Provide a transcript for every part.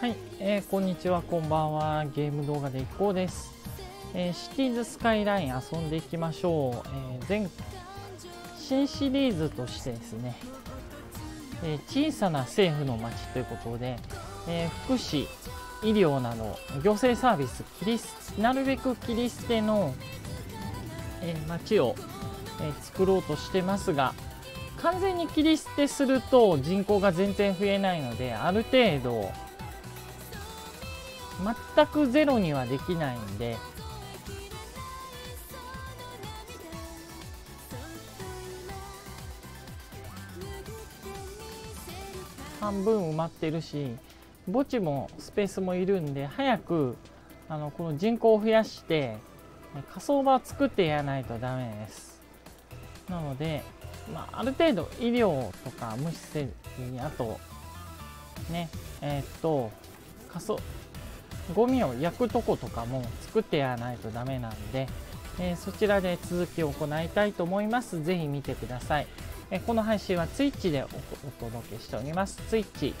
はい、こんにちは、こんばんは。ゲーム動画でいこうです。シティーズスカイライン遊んでいきましょう。新シリーズとしてですね、小さな政府の街ということで、福祉、医療など行政サービス、なるべく切り捨ての、街を、作ろうとしてますが、完全に切り捨てすると人口が全然増えないので、ある程度全くゼロにはできないんで、半分埋まってるし、墓地もスペースもいるんで、早くこの人口を増やして火葬場を作ってやらないとダメです。なので、まあ、ある程度医療とか無視せずに、あとね、ゴミを焼くとことかも作ってやらないとダメなんで、そちらで続きを行いたいと思います。ぜひ見てください。この配信は Twitch でお届けしております。 Twitch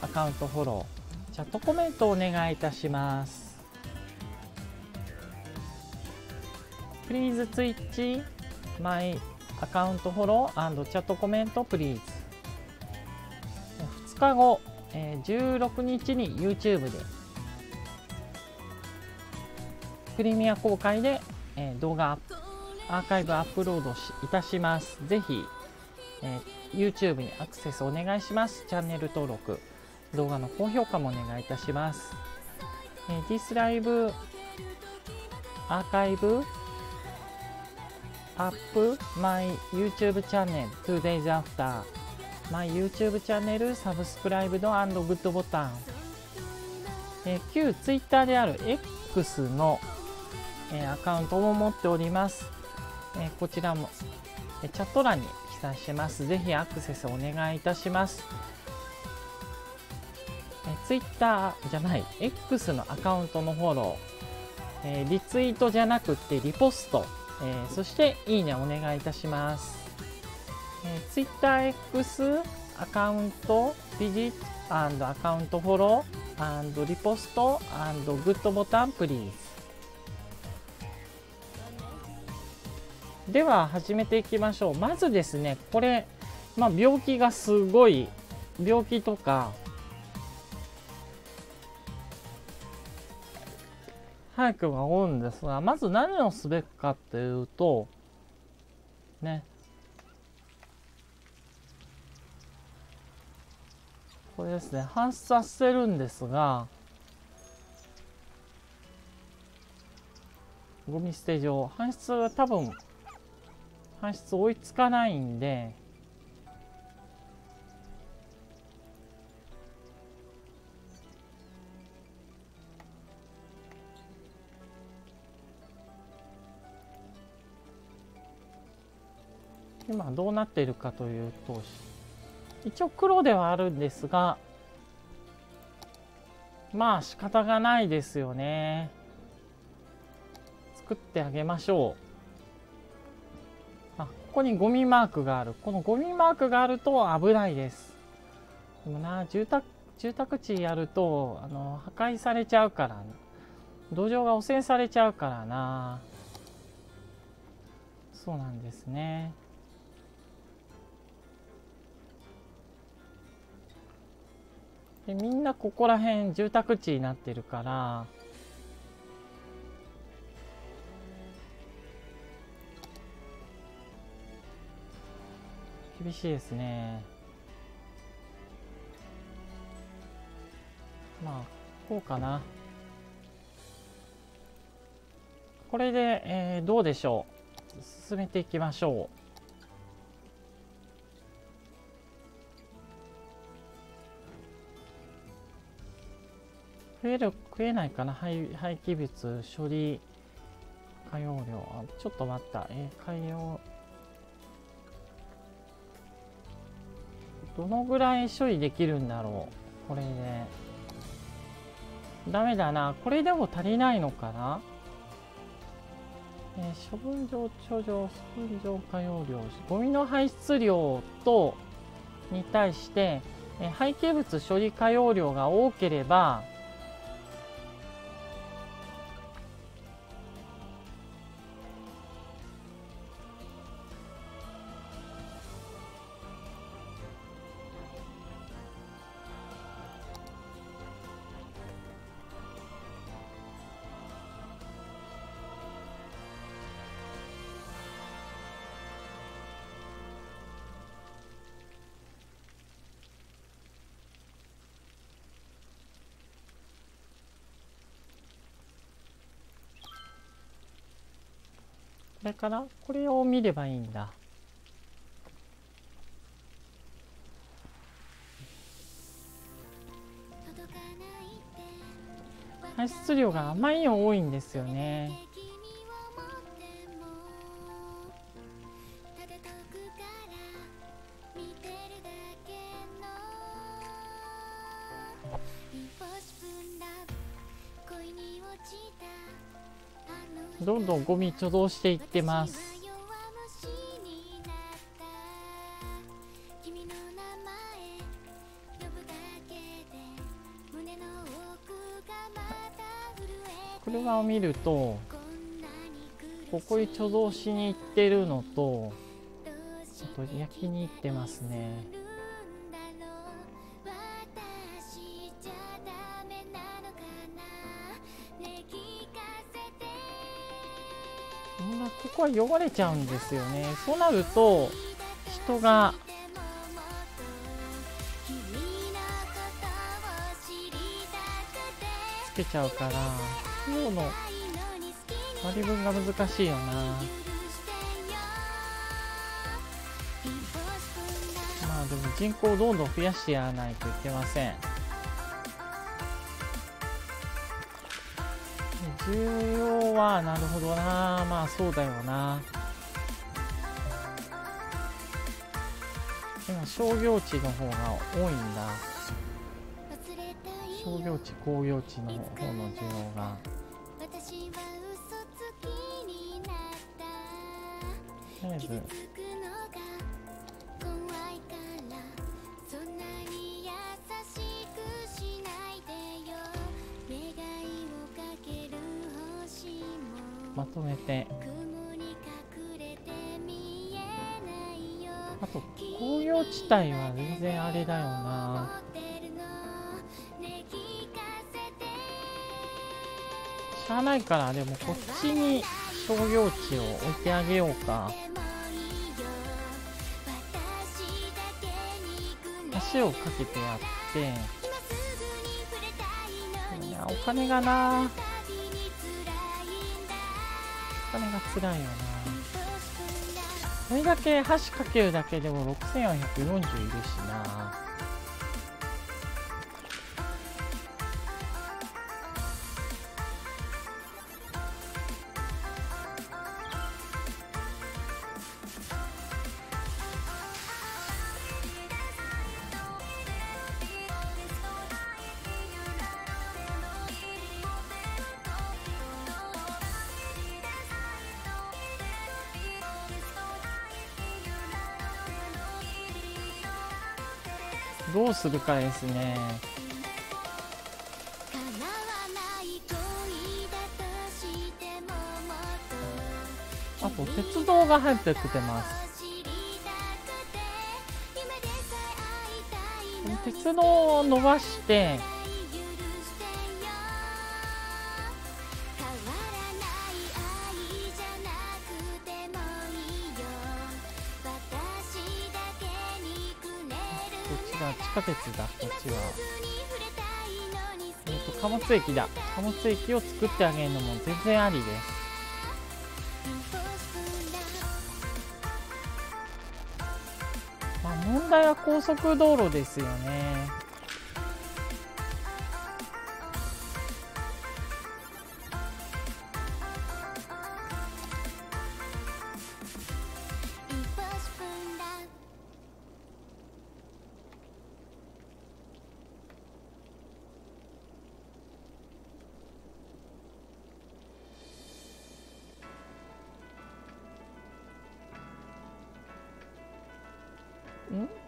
アカウントフォロー、チャットコメントをお願いいたします。 Please Twitch my アカウントフォロー&チャットコメント Please。 2日後、16日に YouTube でプレミア公開で、動画アーカイブアップロードいたします。ぜひ、YouTube にアクセスお願いします。チャンネル登録、動画の高評価もお願いいたします。This Live アーカイブアップ My YouTube チャンネル 2days after My YouTube チャンネルサブスクライブド&グッドボタン、旧 Twitter である X のアカウントも持っております。こちらもチャット欄に記載します。ぜひアクセスお願いいたします。Twitter じゃない X のアカウントのフォロー、リツイートじゃなくてリポスト、そしていいねお願いいたします。TwitterX アカウントビジット&アカウントフォロー&リポスト&グッドボタンプリーズ。では始めていきましょう。まずですね、これ、まあ、病気がすごい、病気とか早くが多いんですが、まず何をすべきかっていうとね、これですね、反射させるんですが、ゴミ捨て場、搬出は多分搬出追いつかないんで、今どうなっているかというと、一応黒ではあるんですが、まあ仕方がないですよね。作ってあげましょう。あ、ここにゴミマークがある。このゴミマークがあると危ないです。でもな、住宅地やると破壊されちゃうからな、土壌が汚染されちゃうからな。そうなんですね。で、みんなここら辺住宅地になってるから、厳しいですね。まあこうかな。これで、どうでしょう。進めていきましょう。増えないかな。廃棄物処理過用量、あ、ちょっと待った。海洋どのぐらい処理できるんだろう。これで、ね、ダメだな。これでも足りないのかな。処分場、貯蔵、処分場、過用量、ゴミの排出量とに対して背景物処理可容量が多ければ、これからこれを見ればいいんだ。排出量があまりに多いんですよね。どんどんゴミ貯蔵していってます。車を見ると、ここに貯蔵しに行ってるのと、ちょっと焼きに行ってますね。ここは汚れちゃうんですよね。そうなると人がつけちゃうから、量の割り分が難しいよな。まあでも人口をどんどん増やしてやらないといけません。重要はなるほどな、まあそうだよな。今商業地の方が多いんだ。商業地工業地の方の需要が。とりあえずまとめて、あと工業地帯は全然あれだよな。しゃあないから、でもこっちに商業地を置いてあげようか。橋をかけてやって、いやお金がな、お金が辛いよな。これだけ箸かけるだけでも6440いるしな。どうするかですね。あと鉄道が入ってきてます。鉄道を伸ばして、地下鉄だ、こっちは貨物駅だ。貨物駅を作ってあげるのも全然ありです。まあ問題は高速道路ですよね。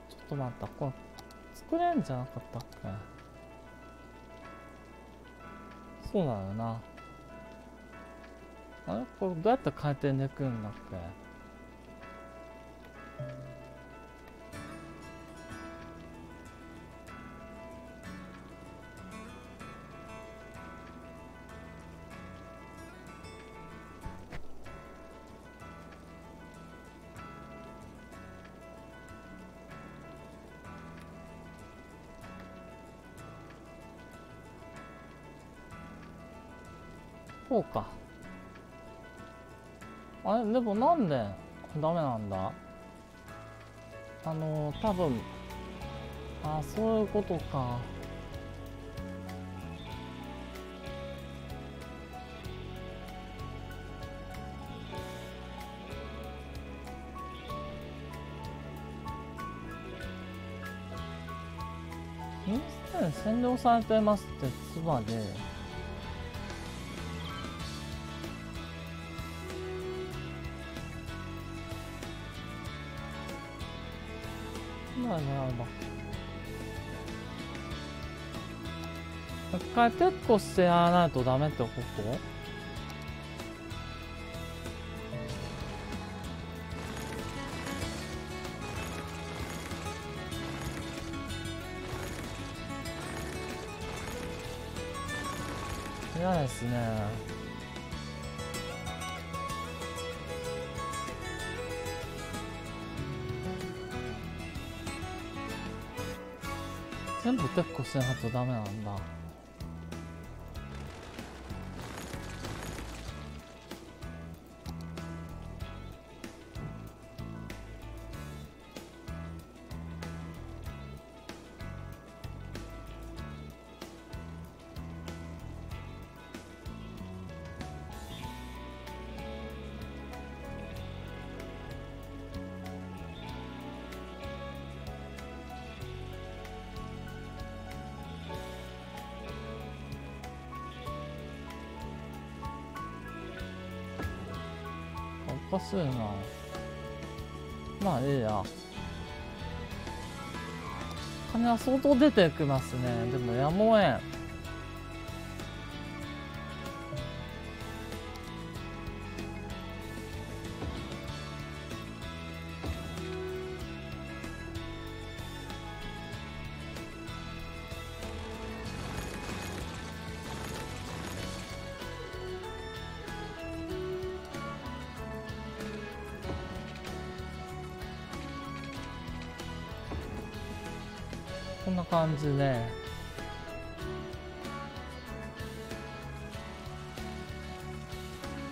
ちょっと待った、作れんじゃなかったっけ。そうなのよな。あれこれどうやって回転できるんだっけ。そうか。あれでもなんでダメなんだ。多分、あ、そういうことか。すでに占領されてますってつまり。一回撤去してやらないとダメってこと？嫌ですね。全部撤去しないとダメなんだ。おかしいな。まあいいや。金は相当出てきますね。でもやむをえん。こんな感じで、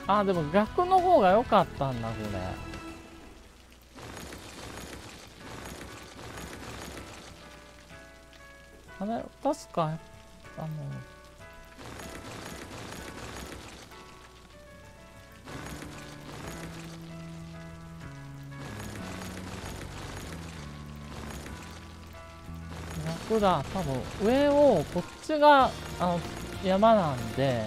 あーでも逆の方が良かったんだこれ。あれ確か多分上をこっちが山なんで、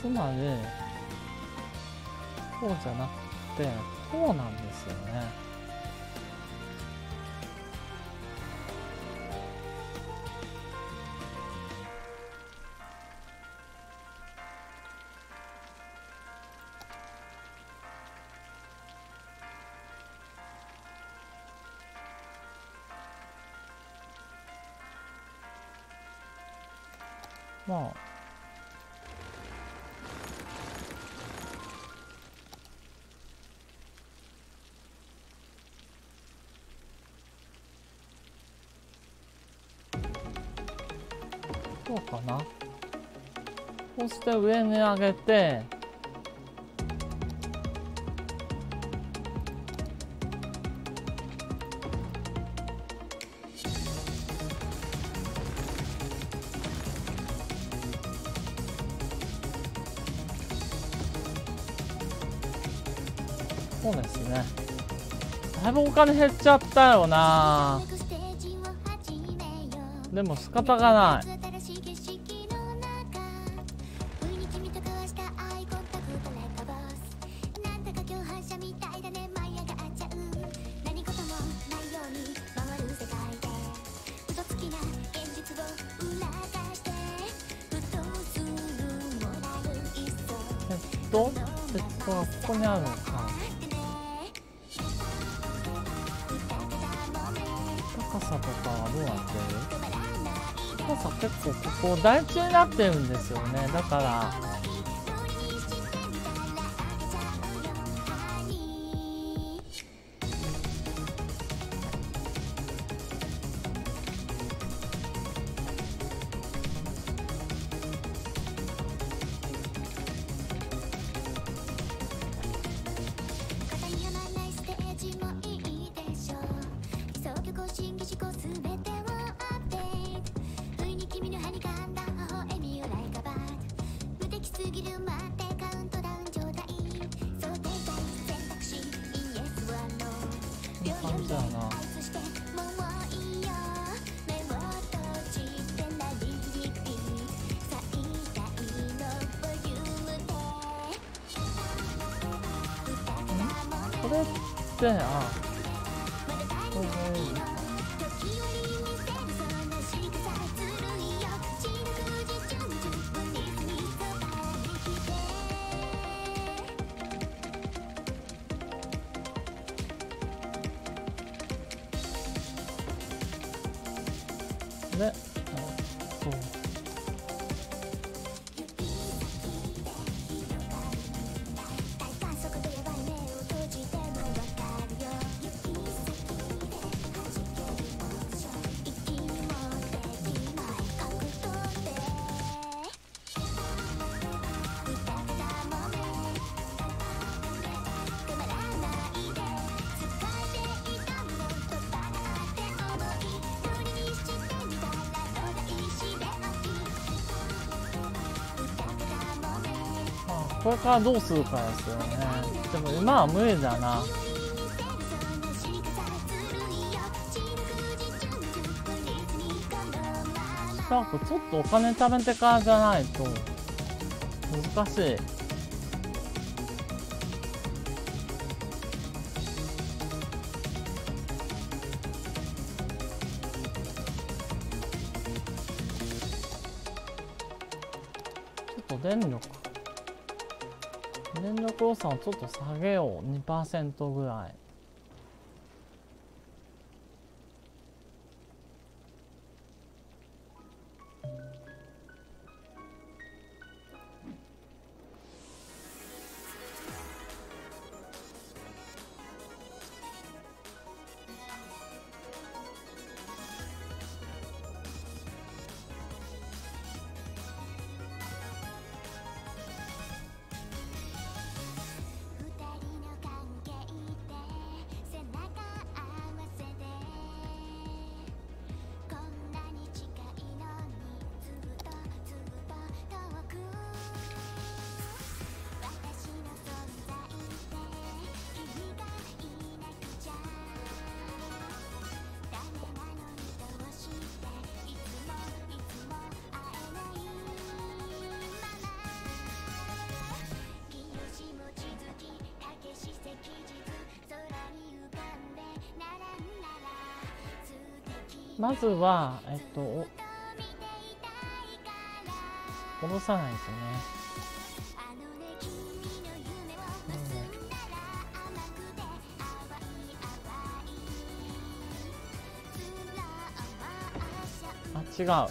つまりこうじゃなくてこうなんですよね。まあどうかな。そして上に上げて、そうですね。だいぶお金減っちゃったよな。でも仕方がない。ここにあるのか。高さとかはどうなってる？高さ結構ここ台地になってるんですよね。だからこれってこれからどうするかですよね。でも今は無理だな。なんかちょっとお金貯めてからじゃないと難しい。ちょっと電力予算をちょっと下げよう。 2% ぐらい。まずは、戻さないですよね。違う。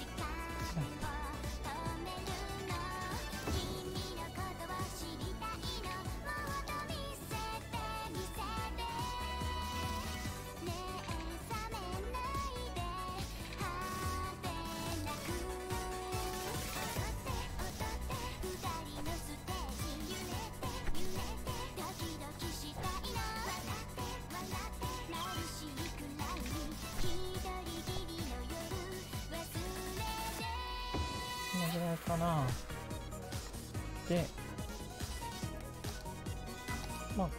で、まあ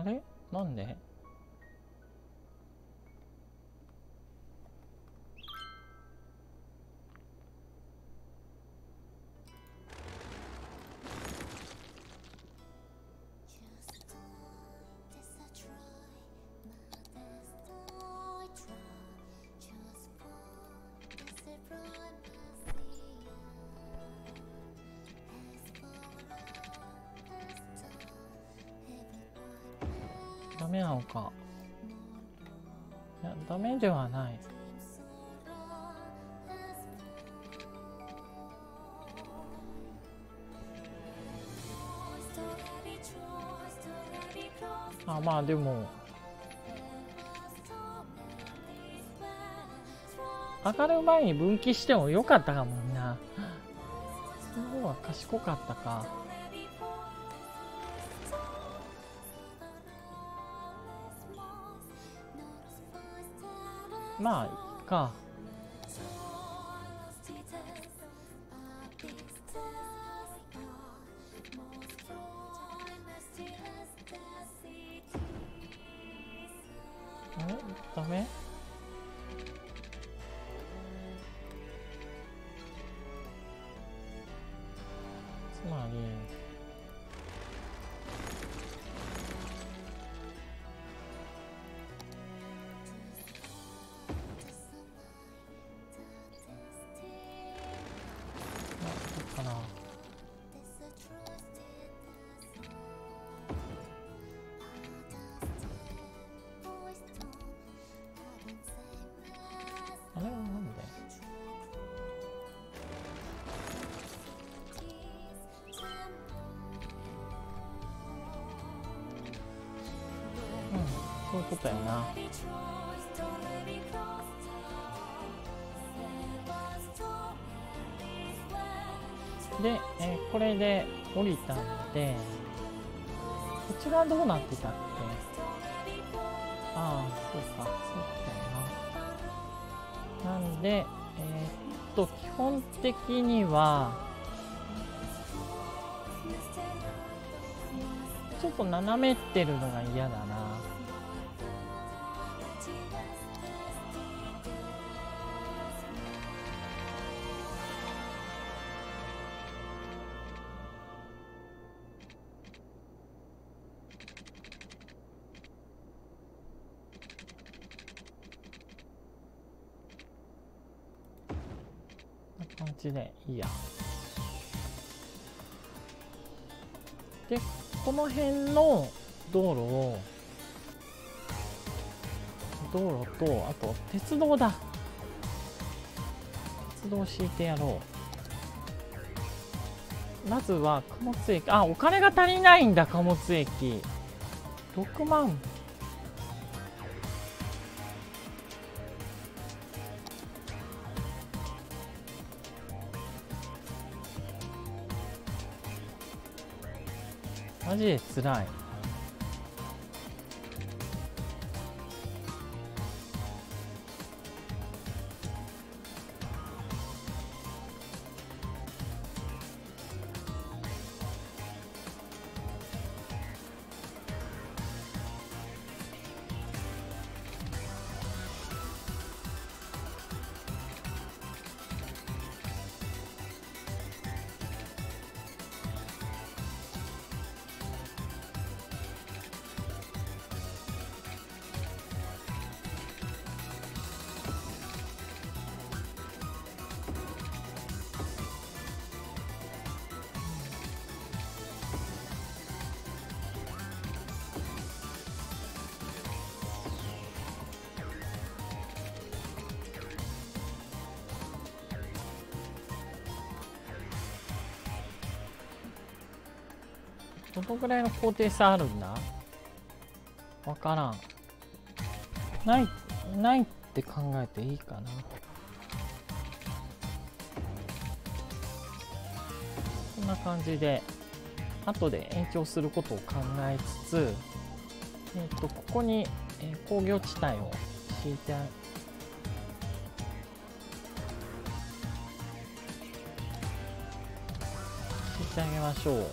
あれなんでダメなのか。いや、ダメではない。あ、まあでも上がる前に分岐してもよかったかもな。その方が賢かったか。まあいいか。え、ダメ？つまり。そういうことやな。で、これで降りたので、こっち側どうなってたっけ。ああ、そうか、そうだよな。なんで、基本的にはちょっと斜めってるのが嫌だな。感じでいいや。で、この辺の道路と、あと鉄道だ。鉄道を敷いてやろう。まずは貨物駅。あ、お金が足りないんだ。貨物駅6万。マジでつらい。どのぐらいの高低差あるんだ？わからん。ないって考えていいかな。こんな感じで後で延長することを考えつつ、ここに工業地帯を敷いてある。敷いてあげましょう。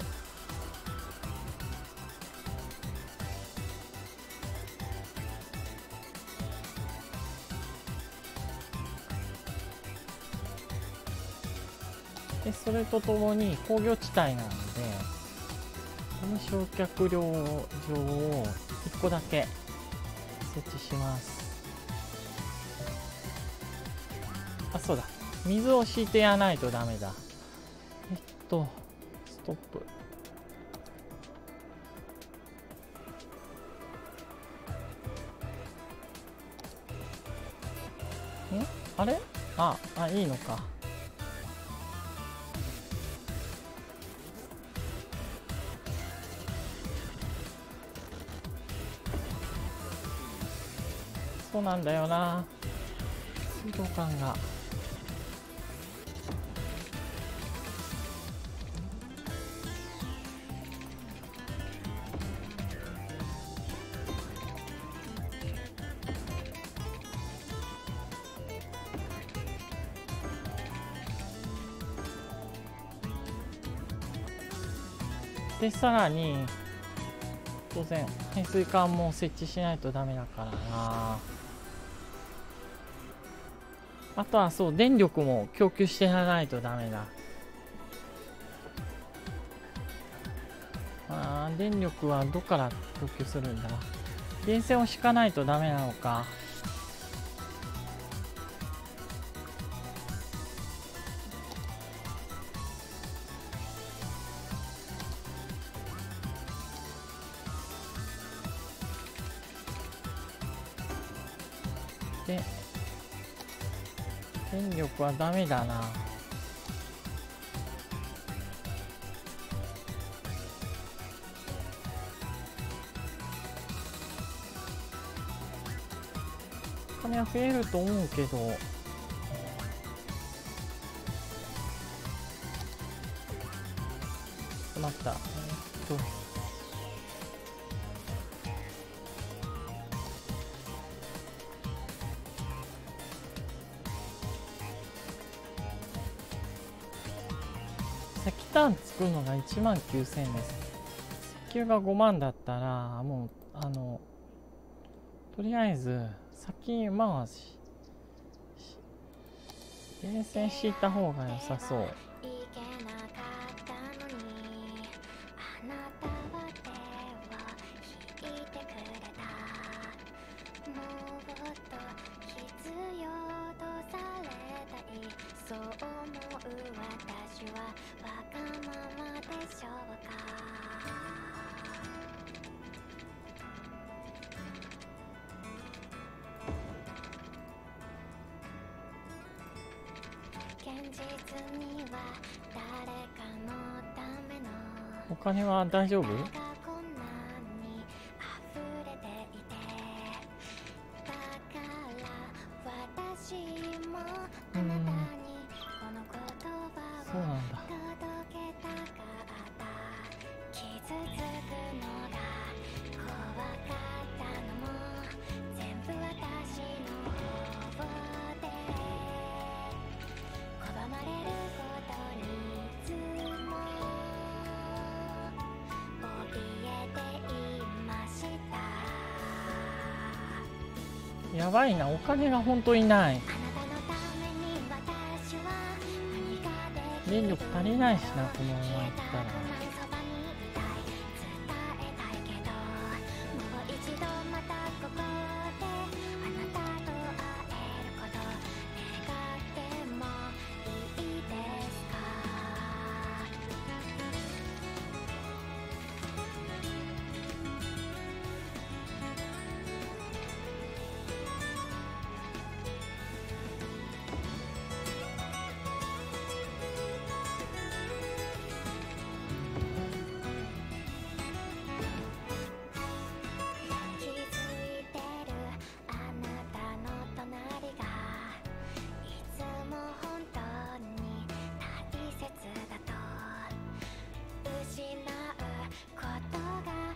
でそれとともに工業地帯なので、この焼却場を1個だけ設置します。あ、そうだ、水を敷いてやらないとダメだ。ストップ。あれ、あ、いいのか。そうなんだよな、水道管が。でさらに当然排水管も設置しないとダメだからな。あとはそう、電力も供給してやらないとダメだ。電力はどこから供給するんだ。電線を敷かないとダメなのか。で、電力はダメだな。お金は増えると思うけど、待った。石炭作るのが1万9,000です。石油が5万だったら、もうとりあえず先回し電線敷いた方が良さそう。お金は大丈夫？そうなんだ。やばいな、お金が本当にない。電力足りないしな、このまま行ったら。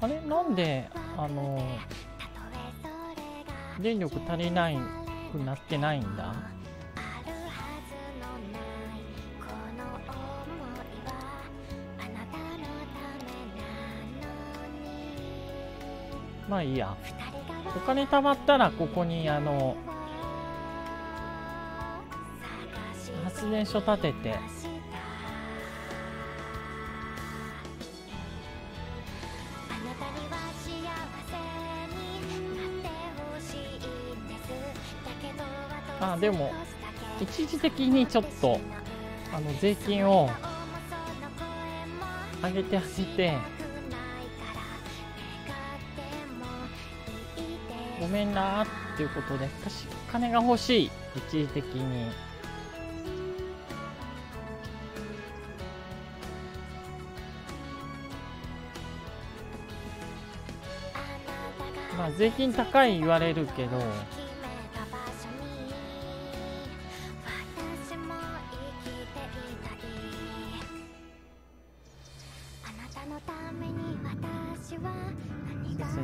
あれ、なんで電力足りないくなってないんだ。まあいいや、お金貯まったらここに発電所建てて。あ、でも一時的にちょっと税金を上げてあげて、ごめんなーっていうことで、私金が欲しい、一時的に。まあ税金高い言われるけど、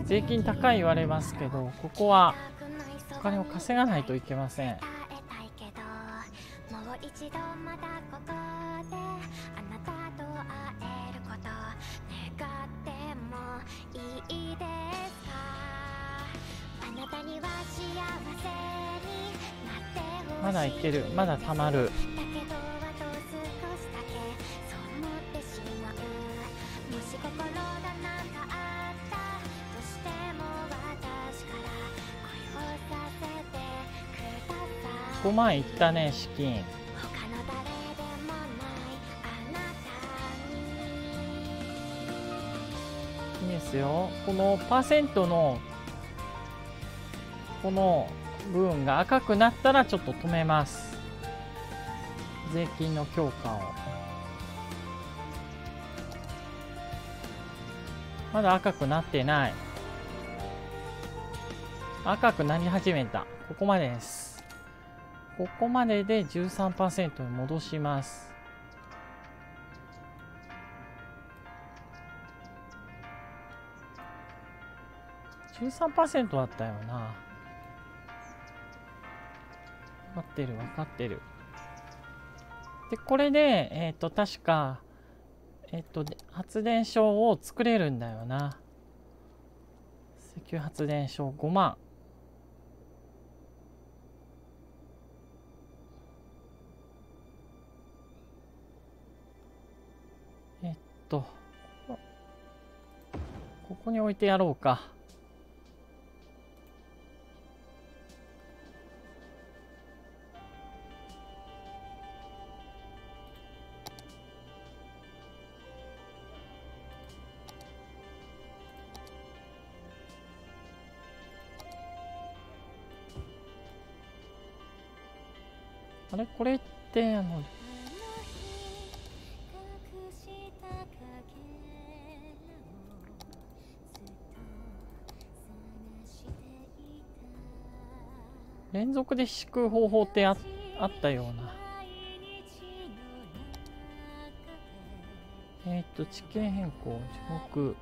税金高い言われますけど、ここはお金を稼がないといけません。まだいける、まだたまる。5万いったね、資金。いいですよ。このパーセントのこの部分が赤くなったらちょっと止めます、税金の強化を。まだ赤くなってない。赤くなり始めた。ここまでです。ここまでで 13% に戻します。13% だったよな。分かってる、分かってる。で、これで、確か、発電所を作れるんだよな。石油発電所5万。ここに置いてやろうか。あれ、これって連続で引く方法ってあったような。地形変更、地獄、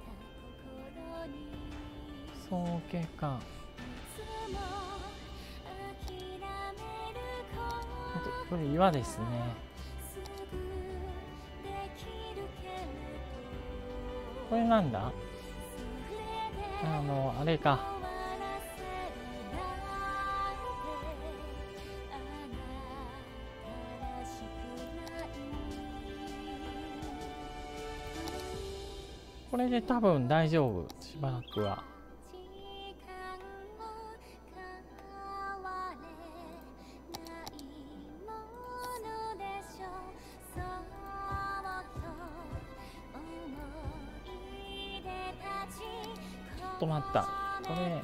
総景観、これ岩ですね。これなんだ、あれか。これで多分大丈夫、しばらくは。ちょっと待った、これ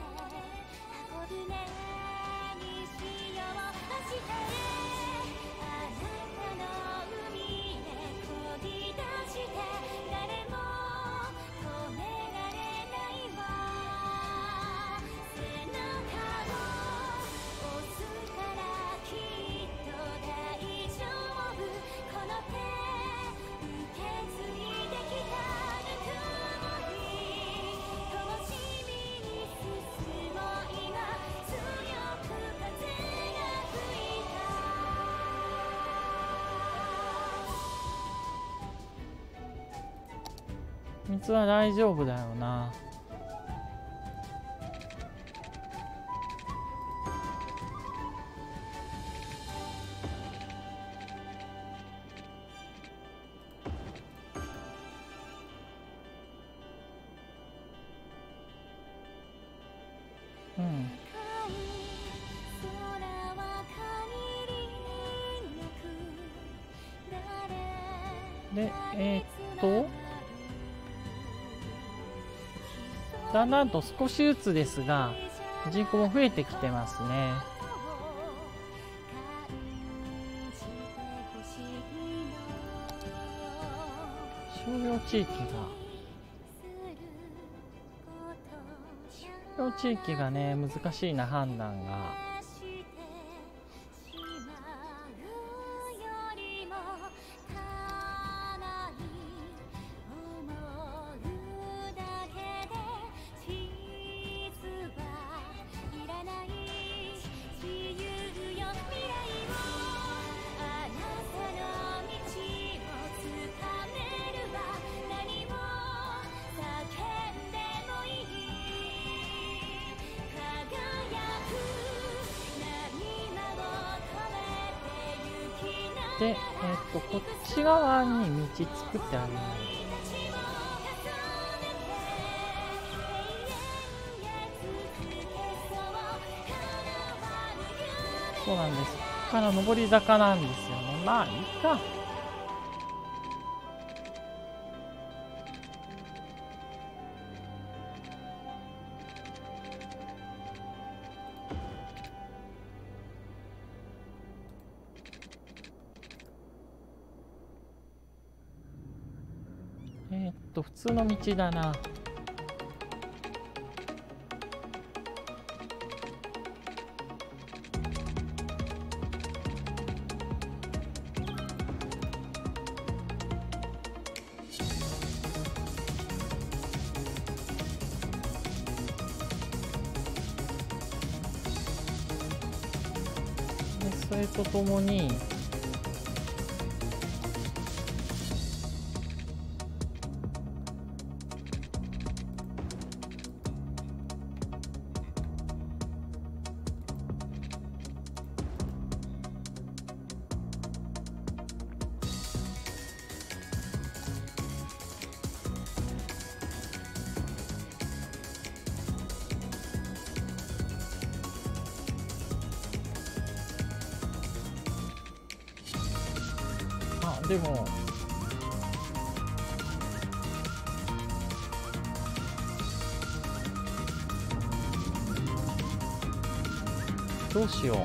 水は大丈夫だよな。うん。で、だんだんと少しずつですが、人口も増えてきてますね。商業地域が。商業地域がね、難しいな、判断が。で、こっち側に道作ってあげない。そうなんです。ここから上り坂なんですよね。まあいいか。普通の道だな。で、それとともにでもどうしよう。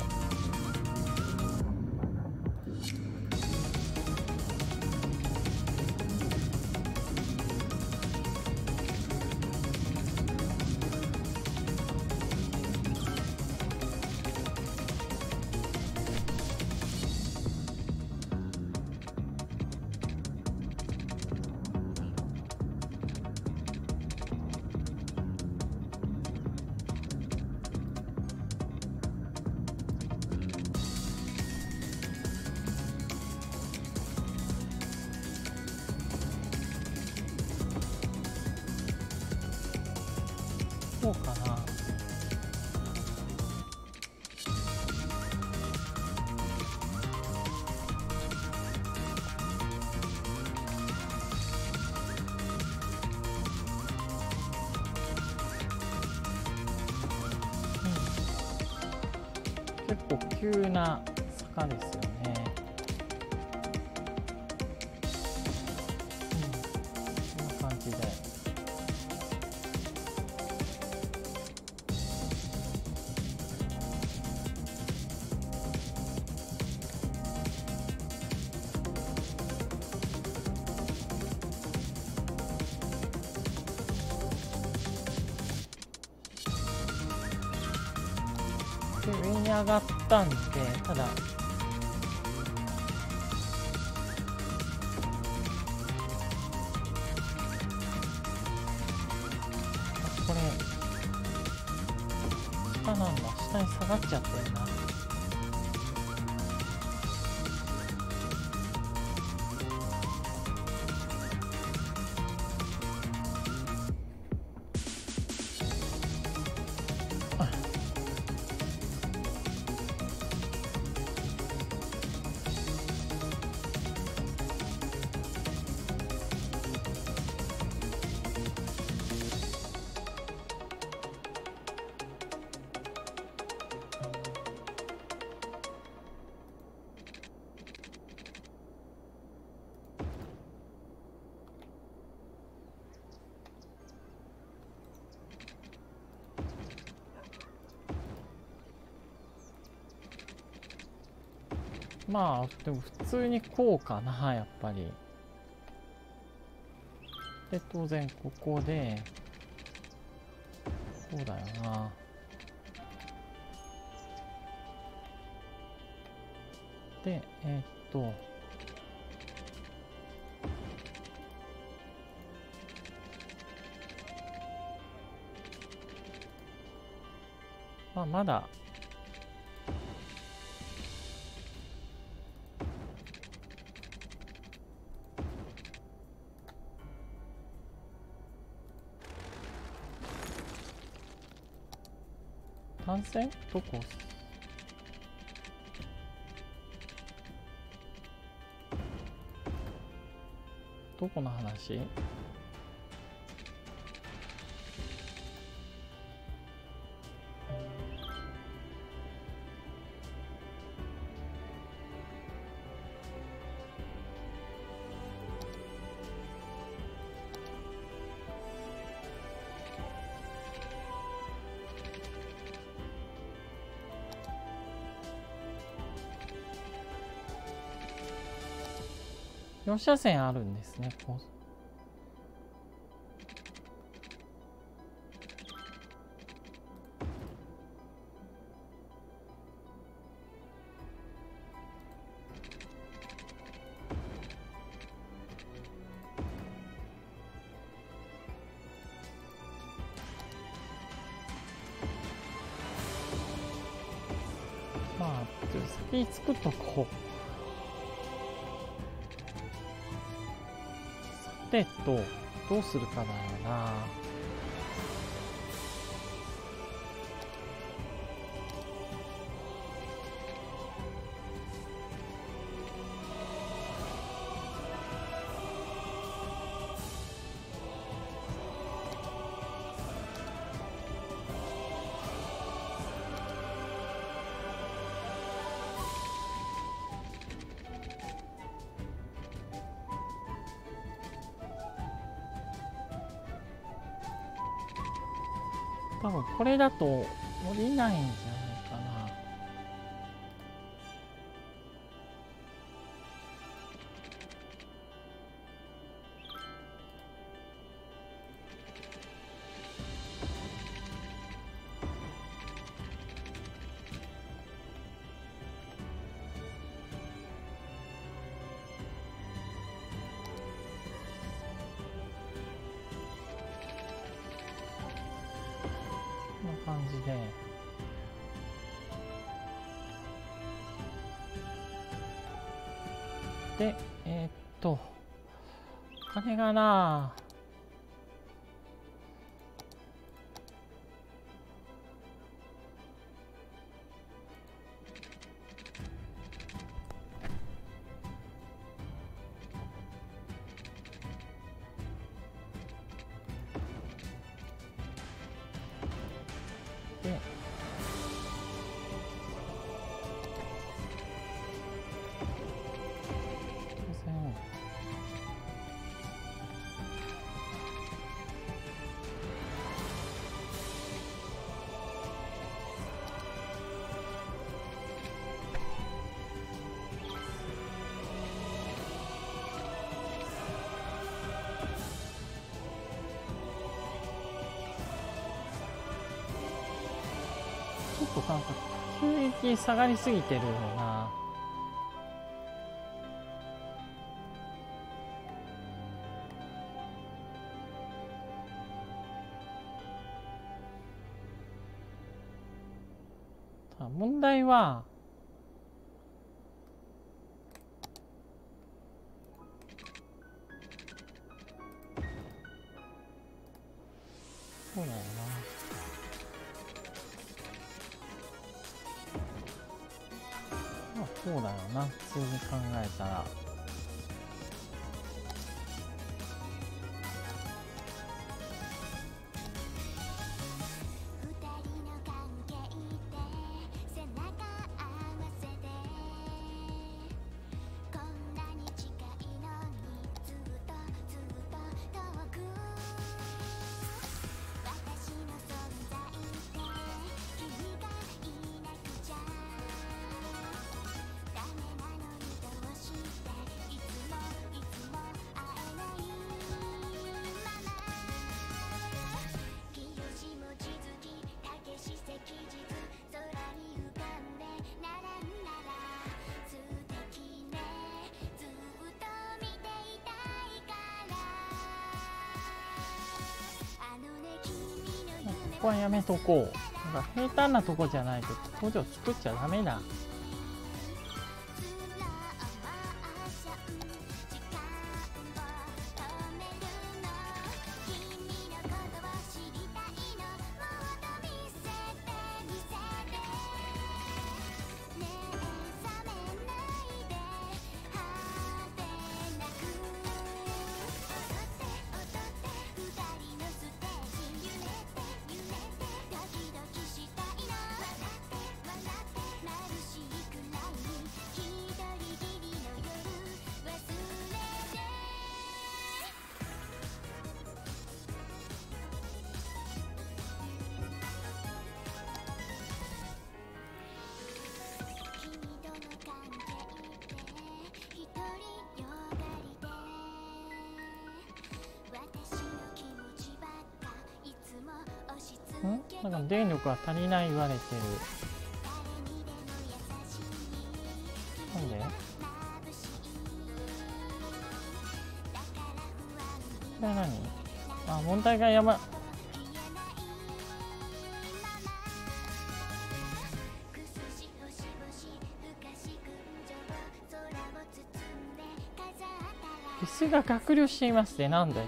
こうかな。結構急な坂ですよね。こんな感じで。上に上がったんで、ただこれ下なんだ。下に下がっちゃったよな。まあでも普通にこうかな、やっぱり。で当然ここで、そうだよな、でまあまだ単線どこ？どこの話？4車線あるんですね。こうまあちょっと先作っとこう。どうするかだよな。多分これだと降りないんじゃないかな。感じで、で金がな、なんか急激下がりすぎてるよな。ただ問題はそうだよな。そうだよな、普通に考えたら。こはやめとこう。なんか平坦なとこじゃないと工場作っちゃダメだ。なんか電力が足りない言われてる。なんで？これ何？あ、問題がやばい。椅子が逆流していますね。なんで？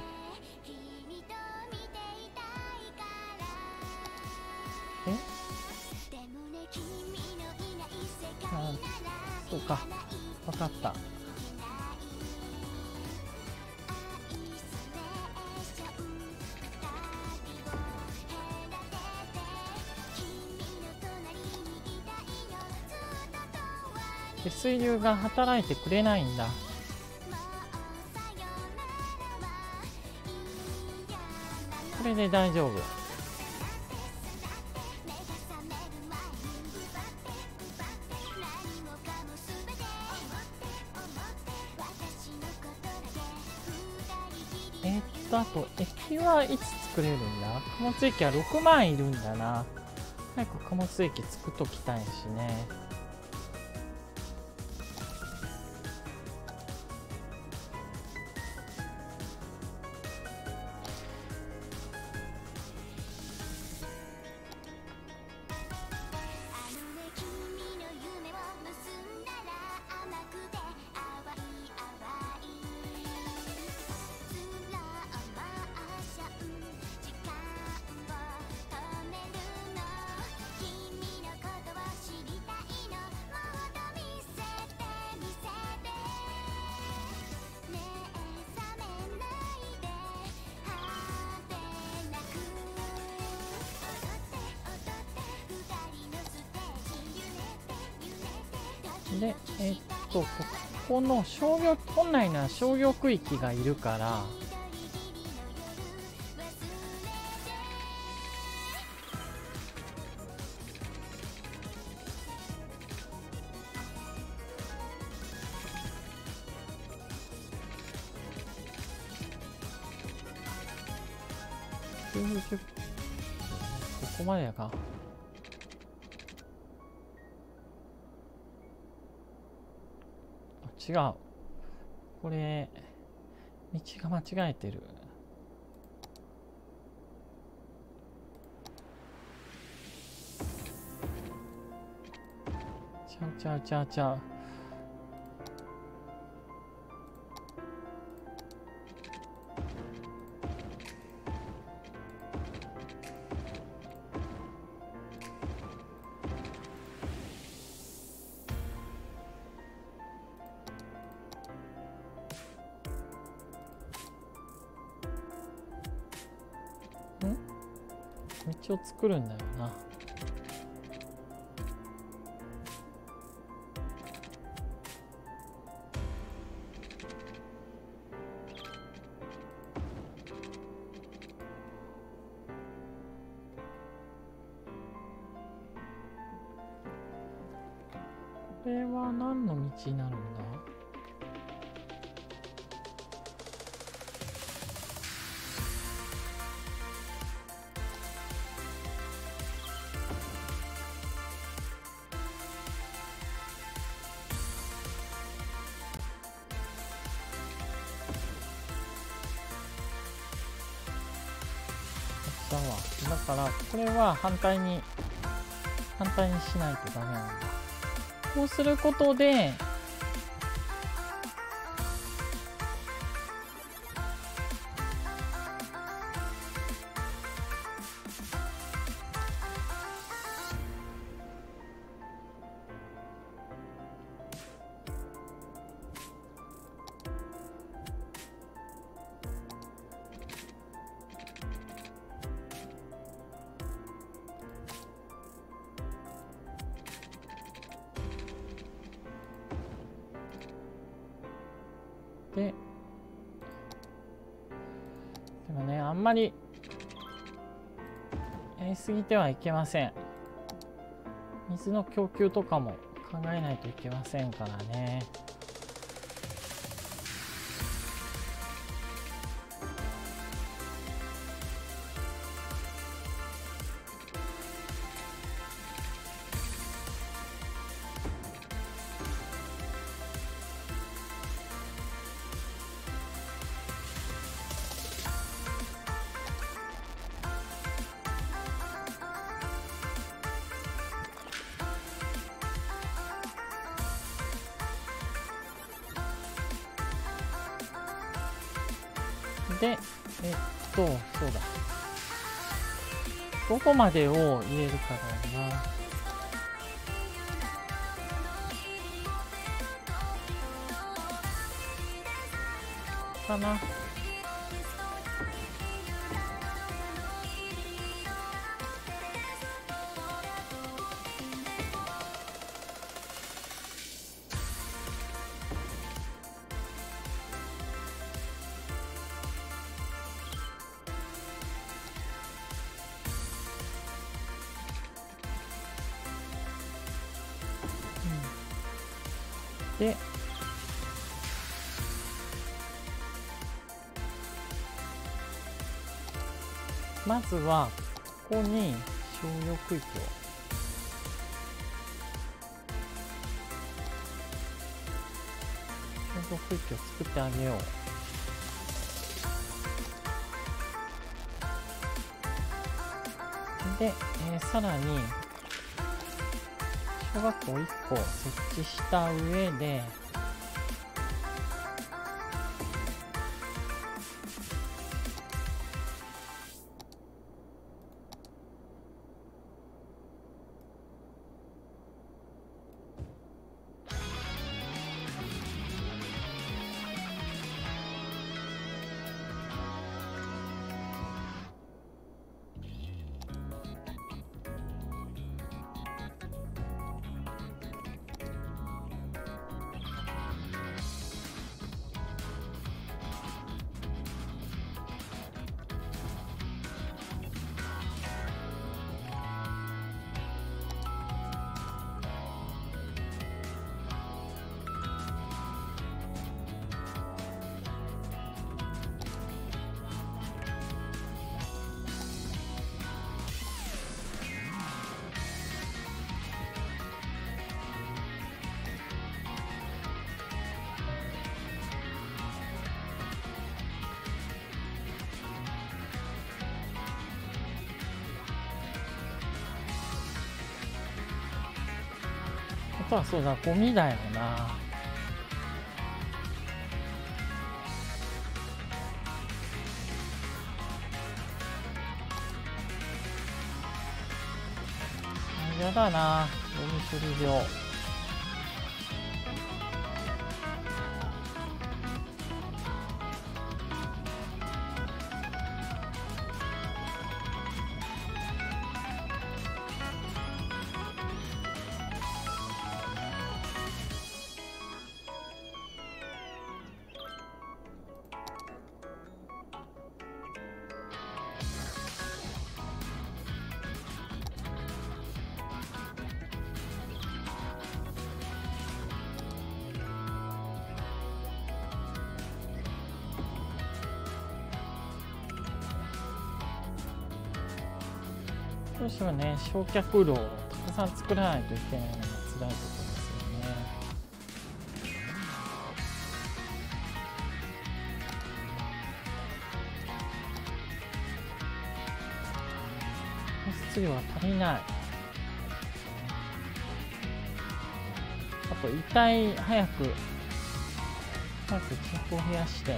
水流が働いてくれないんだ。これで大丈夫。あと駅はいつ作れるんだ。貨物駅は6万いるんだな。早く貨物駅作っときたいしね。で、ここの商業、本来なら商業区域がいるから、90、ここまでやか。違う。これ道が間違えてる。ちゃう。道を作るんだよな。これは何の道になるんだ。だわ。だからこれは反対にしないとダメなんだ。こうすることであまりやりすぎてはいけません。水の供給とかも考えないといけませんからね。で、そうだ。どこまでを入れるかだよな。かな。で、まずはここに商用区域を作ってあげよう。で、さらに小学校1個設置した上で、あとはそうだ、ゴミだよな。嫌だな、ゴミ処理場。どうしてもね、焼却炉をたくさん作らないといけないのが辛いところですよね。熱量が足りない。あと遺体早く人口を増やして、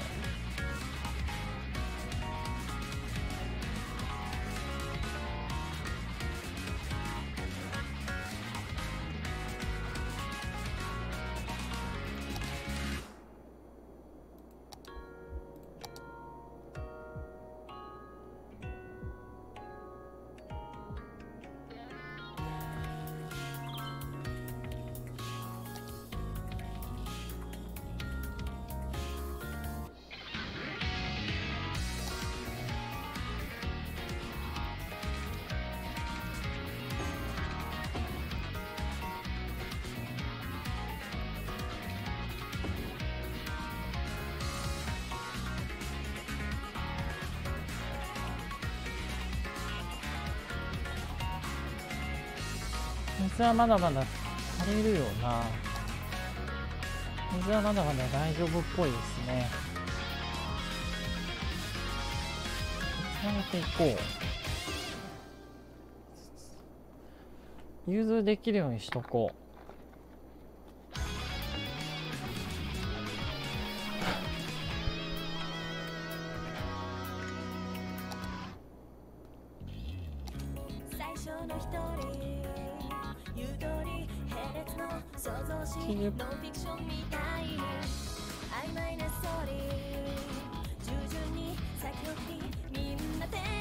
水はまだまだ足りるよな。水はまだまだ大丈夫っぽいですね。やめていこう。融通できるようにしとこう。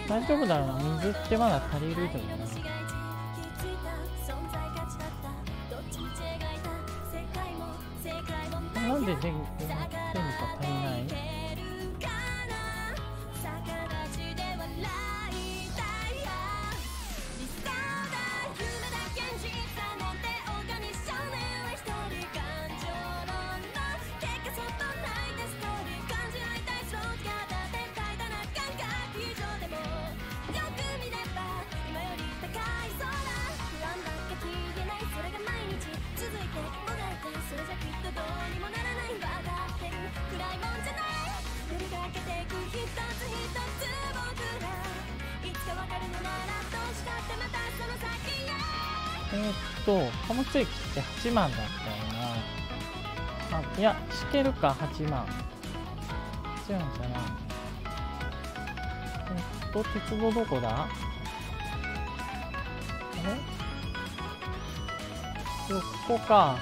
大丈夫だろうな、水ってまだ足りると思う。なんで電気が足りない？貨物駅って8万だったよな。あ、いや、してるか、8万。8万じゃない。鉄棒どこだ？あれ？ここか。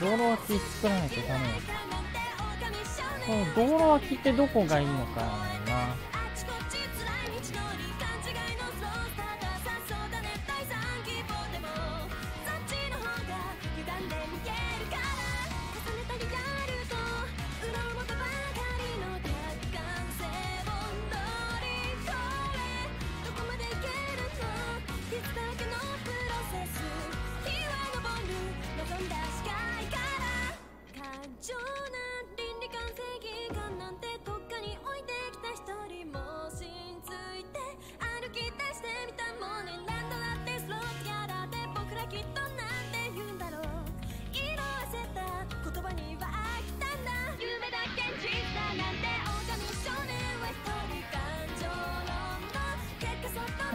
道路脇作らなきゃダメだ。この道路脇ってどこがいいのかな。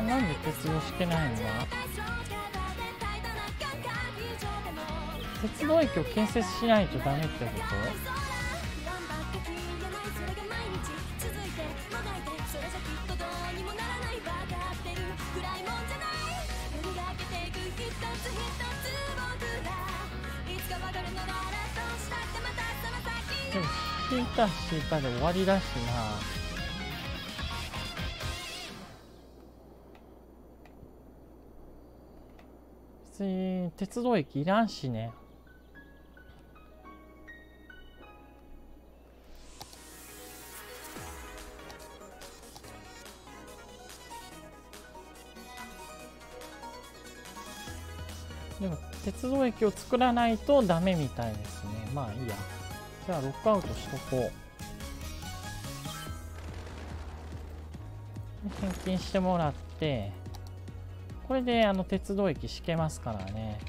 なんで鉄道してないんだ。鉄道駅を建設しないとダメってこと？引いた引いたで終わりだしな。鉄道駅いらんしね。でも鉄道駅を作らないとダメみたいですね。まあいいや。じゃあロックアウトしとこう。返金してもらって、これで鉄道駅敷けますからね。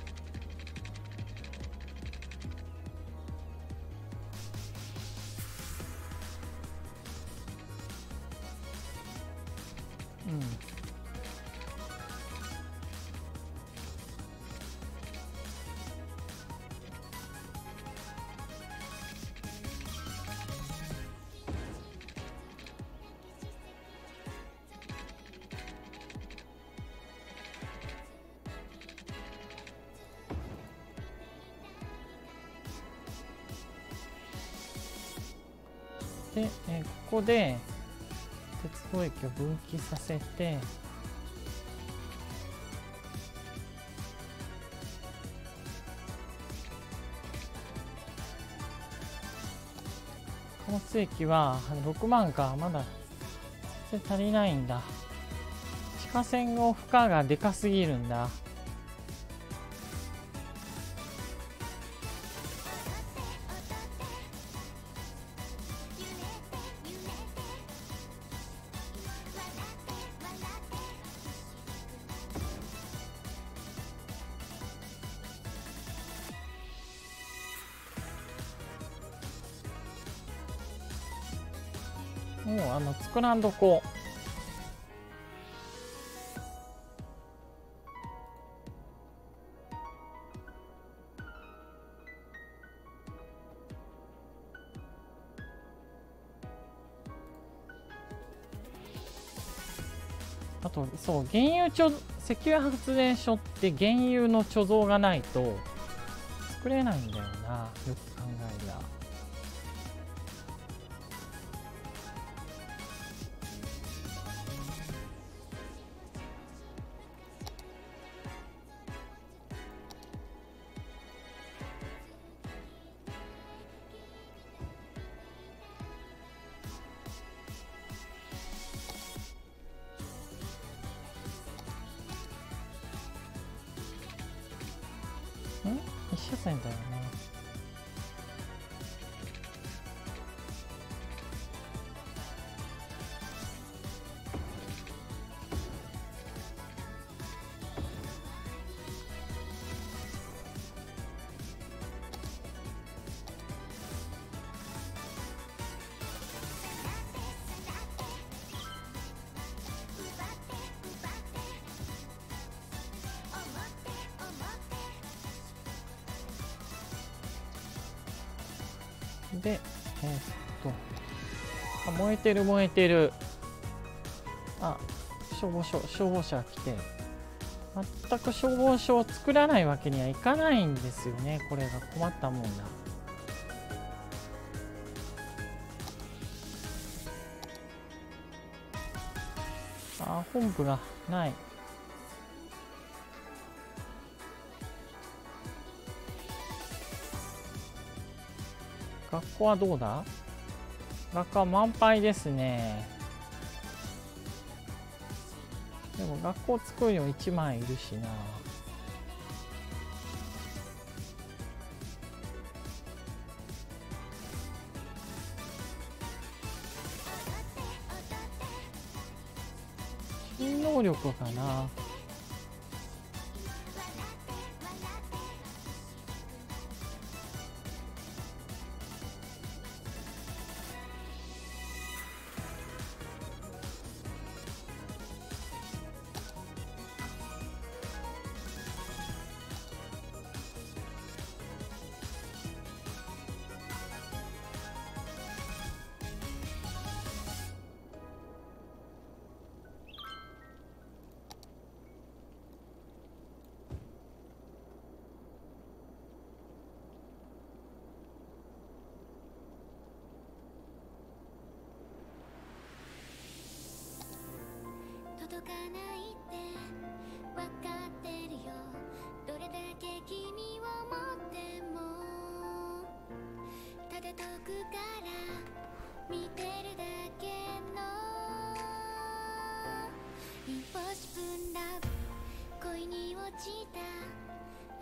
で、ここで鉄道駅を分岐させて、貨物駅は6万か、まだそれ足りないんだ。地下線の負荷がでかすぎるんだ。もう作らんどこ。あとそう、石油発電所って原油の貯蔵がないと作れないんだよな、よく考えりゃ。一車線だよね。で、燃えてる燃えてる。あ、消防車来て。全く消防署を作らないわけにはいかないんですよね。これが困ったもんだ。あ、本部がない。学校はどうだ？学校は満杯ですね。でも学校作るよ、1枚いるしな。新能力かな。届かないって分かってるよ。どれだけ君を持ってもただ遠くから見てるだけのインポッシブルラブ。恋に落ちた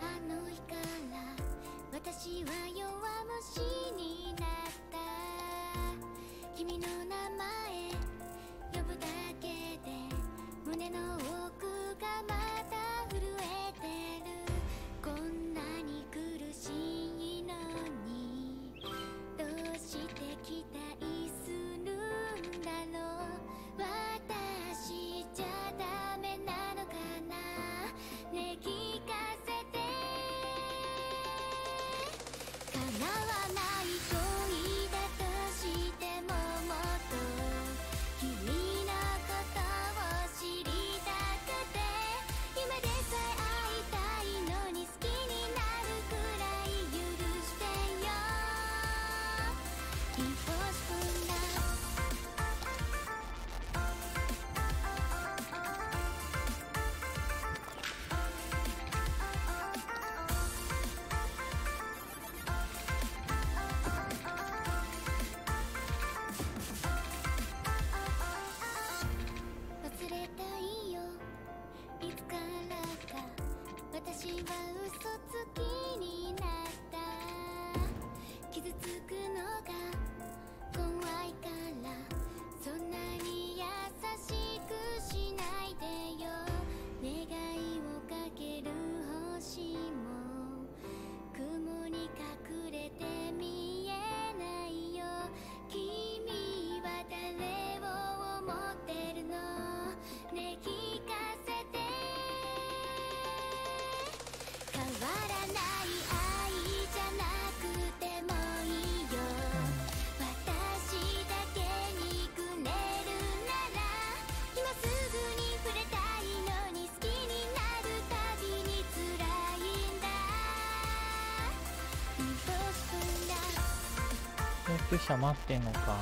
宿舎待ってんのか。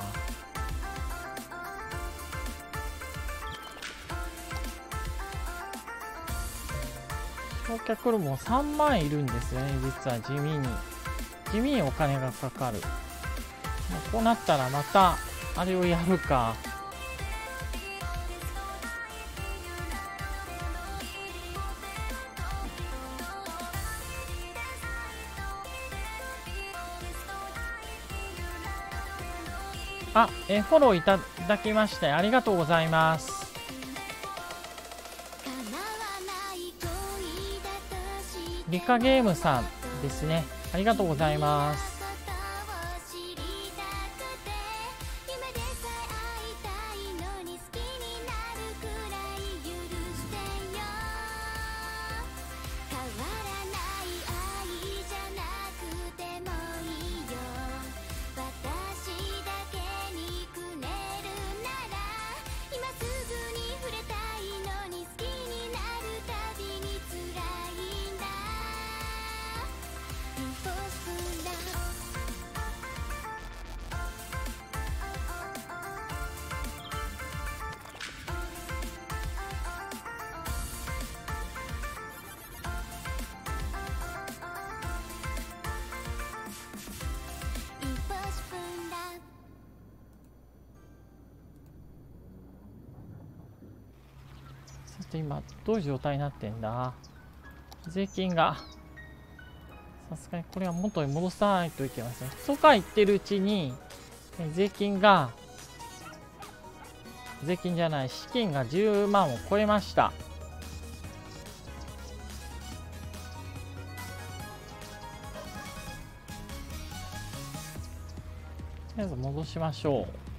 焼却ロボも3万いるんですよね。実は地味にお金がかかる。こうなったらまたあれをやるか。あ、フォローいただきましてありがとうございます。リカゲームさんですね。ありがとうございます。今どういう状態になってんだ。税金がさすがにこれは元に戻さないといけません。とか言ってるうちに資金が10万を超えました。とりあえず戻しましょう。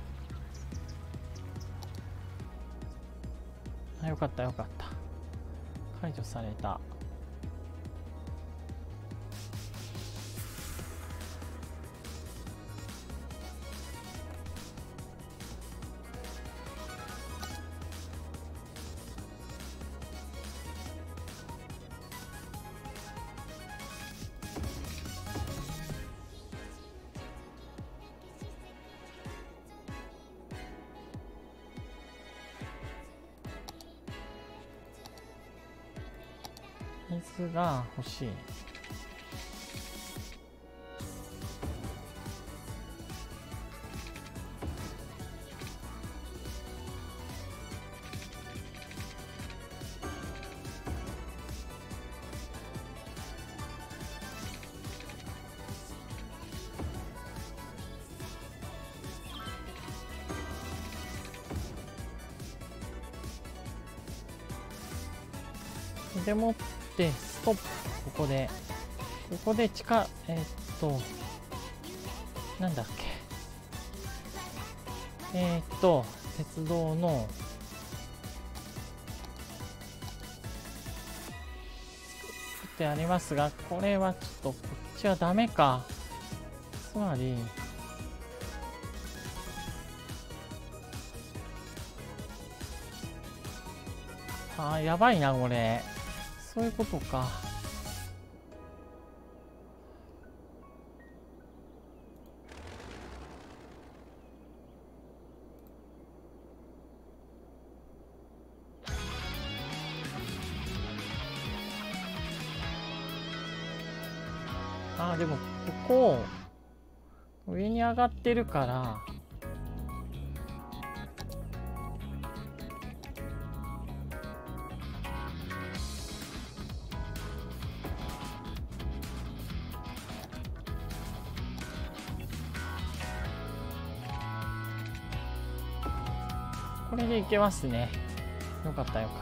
よかったよかった、解除された。水が欲しい。でもってストップ、ここで近、なんだっけ、鉄道のってありますが、これはちょっとこっちはダメか。つまりあーやばいなこれ、そういうことか。あーでもここ上に上がってるから。これでいけますね。よかったよかった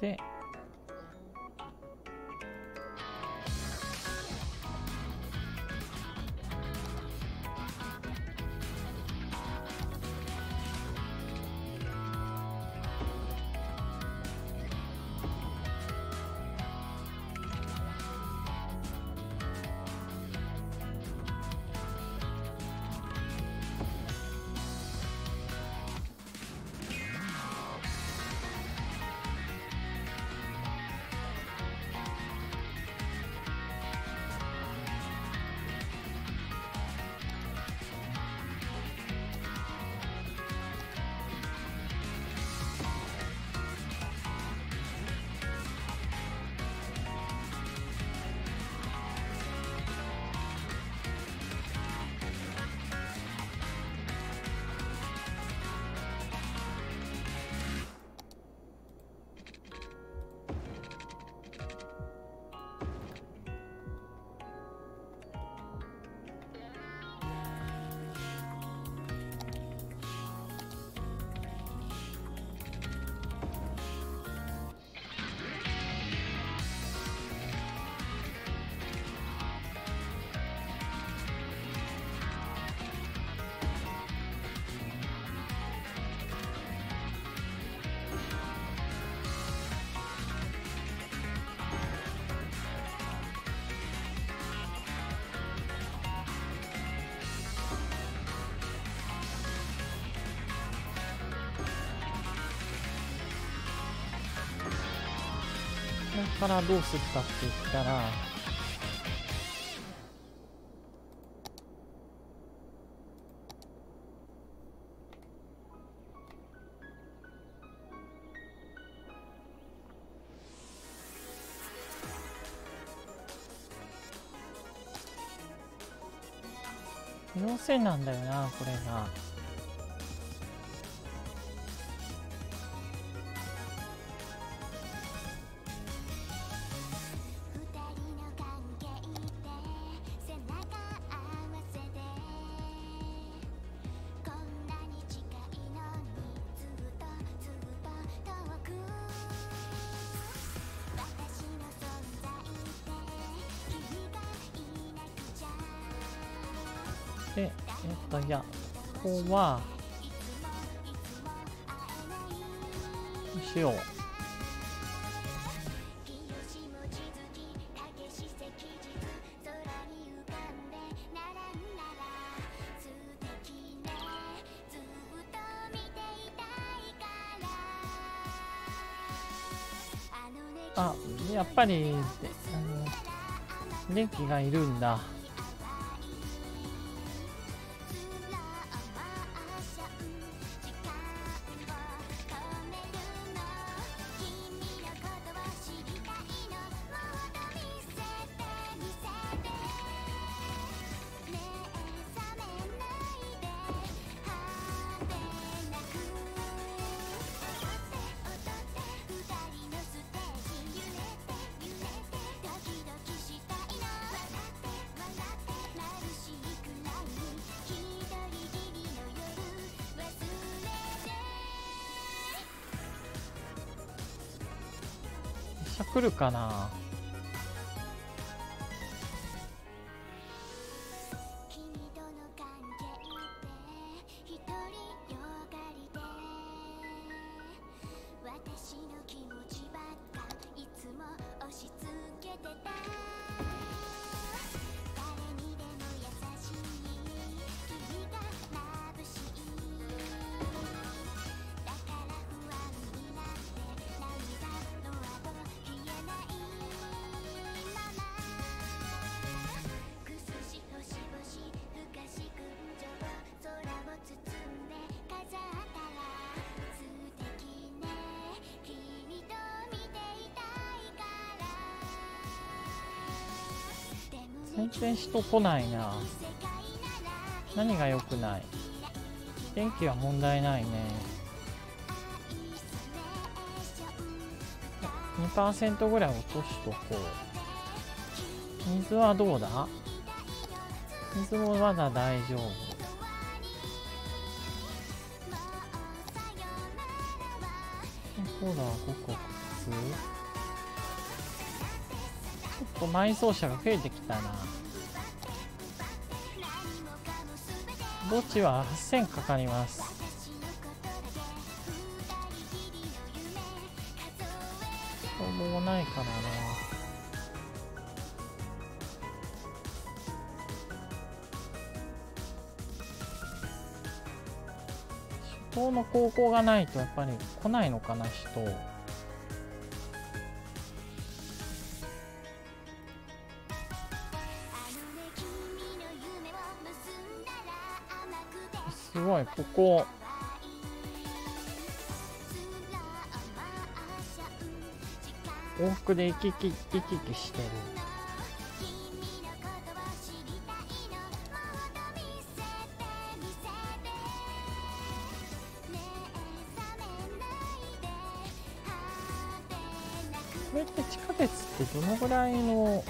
で、ここからどうするかって言ったら、要線なんだよなこれが。で、いや、ここはうしよう。あ、やっぱり電気がいるんだ。来るかな。全然人来ないな。何が良くない？天気は問題ないね。 2% ぐらい落としとこう。水はどうだ？水もまだ大丈夫。コーラは5個普通。埋葬者が増えてきたな。墓地は8000かかります。消防ないからな。首都の高校がないとやっぱり来ないのかな人。すごい、ここ往復で行き来してる。これって地下鉄ってどのぐらいの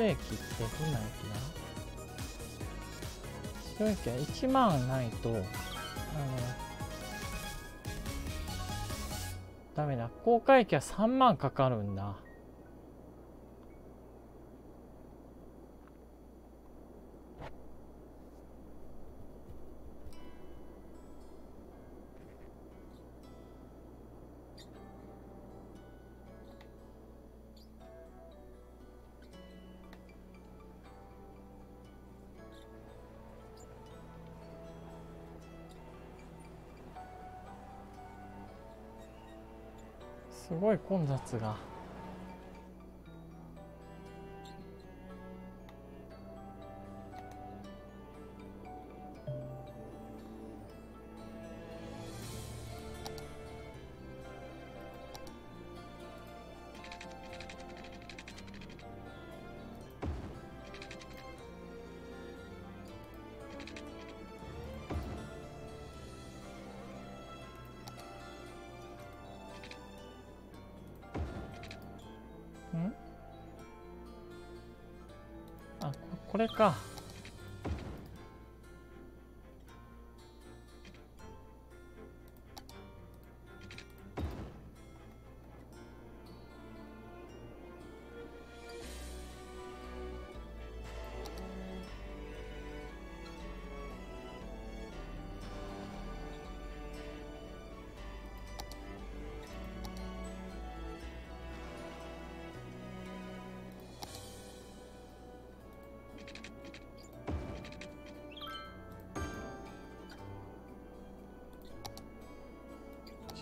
駅ってどんな駅だ？白い駅は1万ないとダメだ。高架駅は3万かかるんだ。すごい混雑が。これか。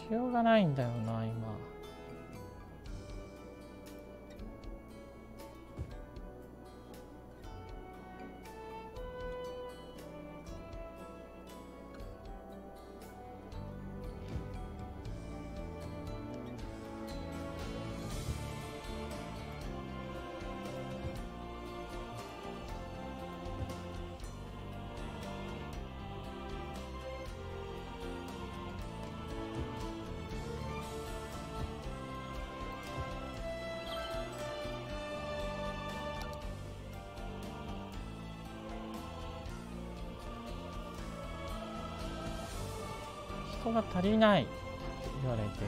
しようがないんだよな今。人が足りないって言われてる。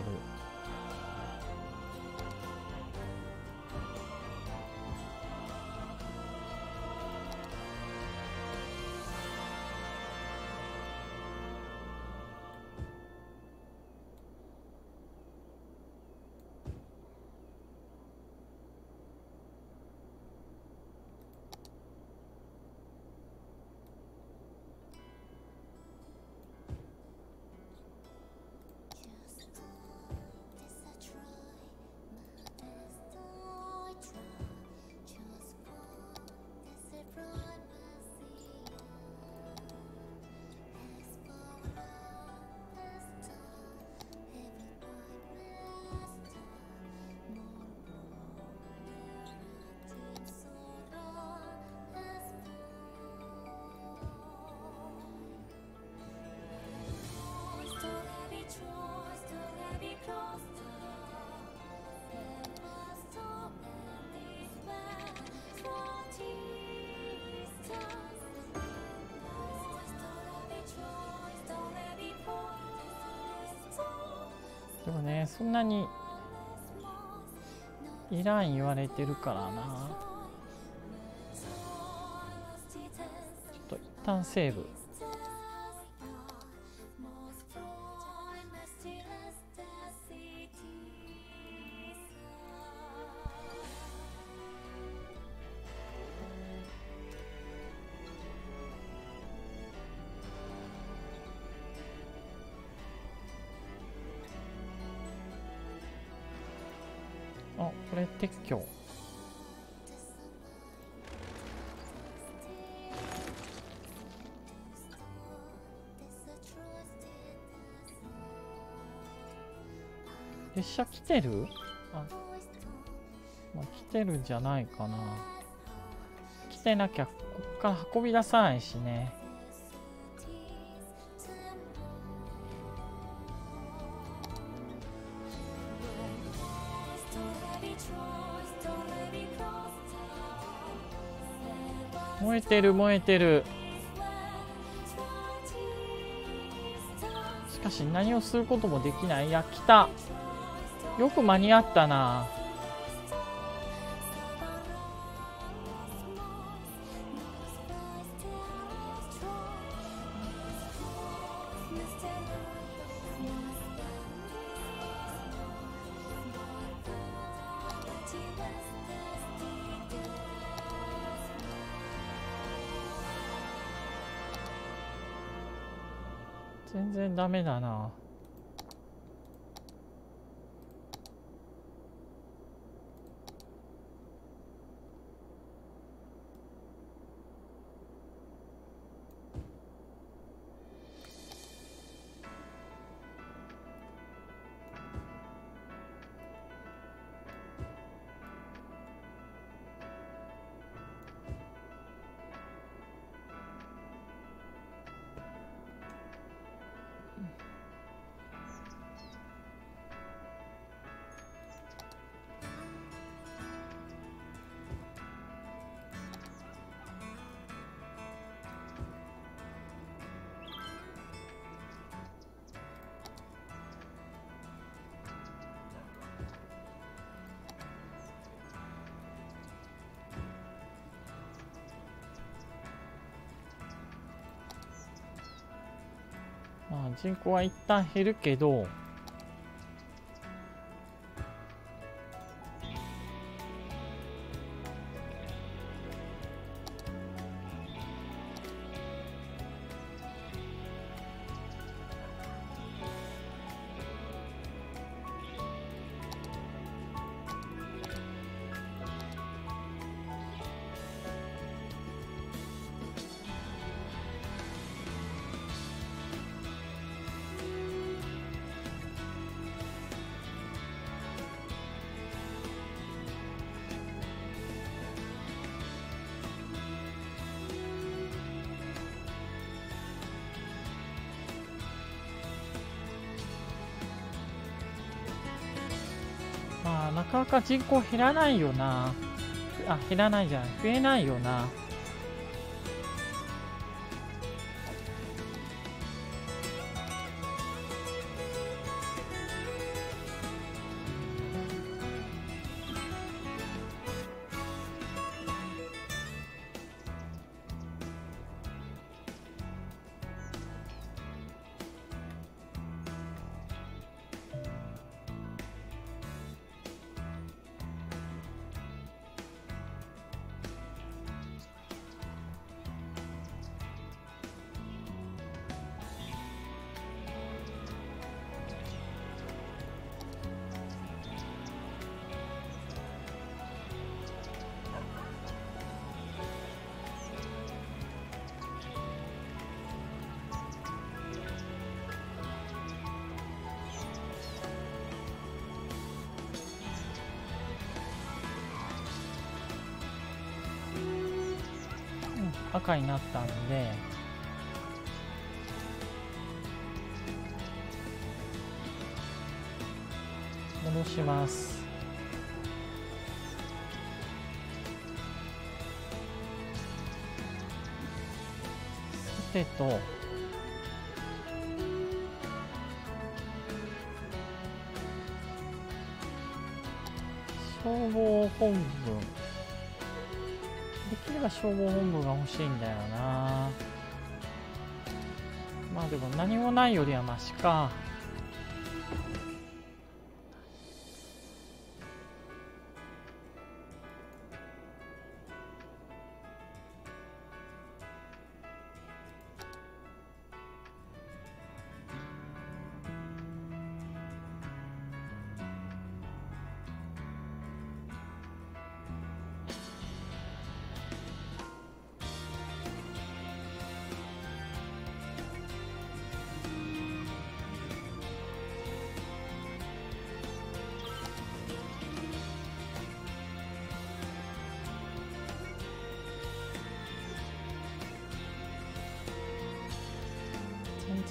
でもね、そんなにいらん言われてるからな。ちょっと一旦セーブ。あ、これ撤去。列車来てる？あ、まあ、来てるんじゃないかな。来てなきゃこっから運び出さないしね。燃えてる燃えてる。しかし何をすることもできない。いや、来た。よく間に合ったな。全然ダメだな。まあ人口は一旦減るけど、かなか人口減らないよな。あ、減らないじゃない。増えないよな。赤になったんで、戻します。さてと、消防本部。できれば消防本部が欲しいんだよな。まあでも何もないよりはマシか。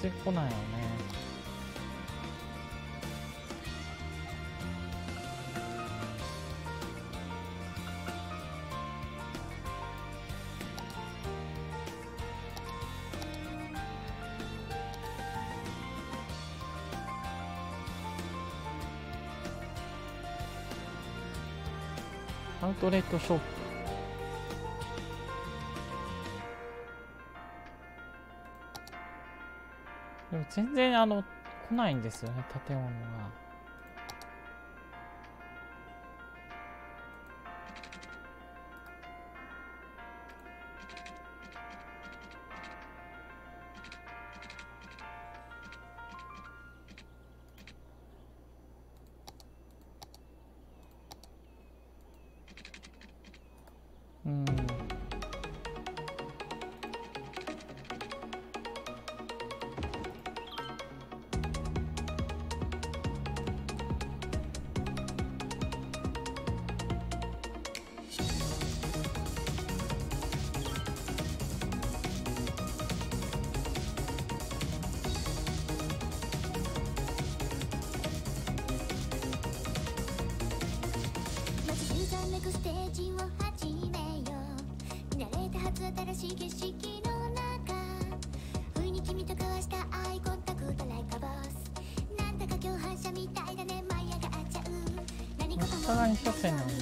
全然来ないよね。アウトレットショップ。全然来ないんですよね、建物が。お互いに一線なんだ。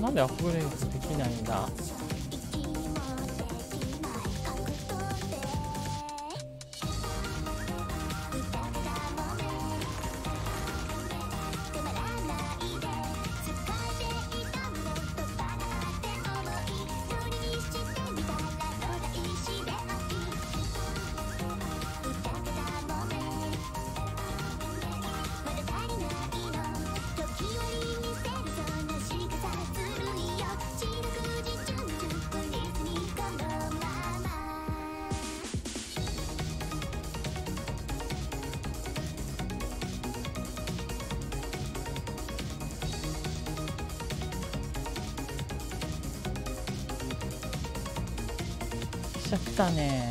なんでアップグレードできないんだ。来たね。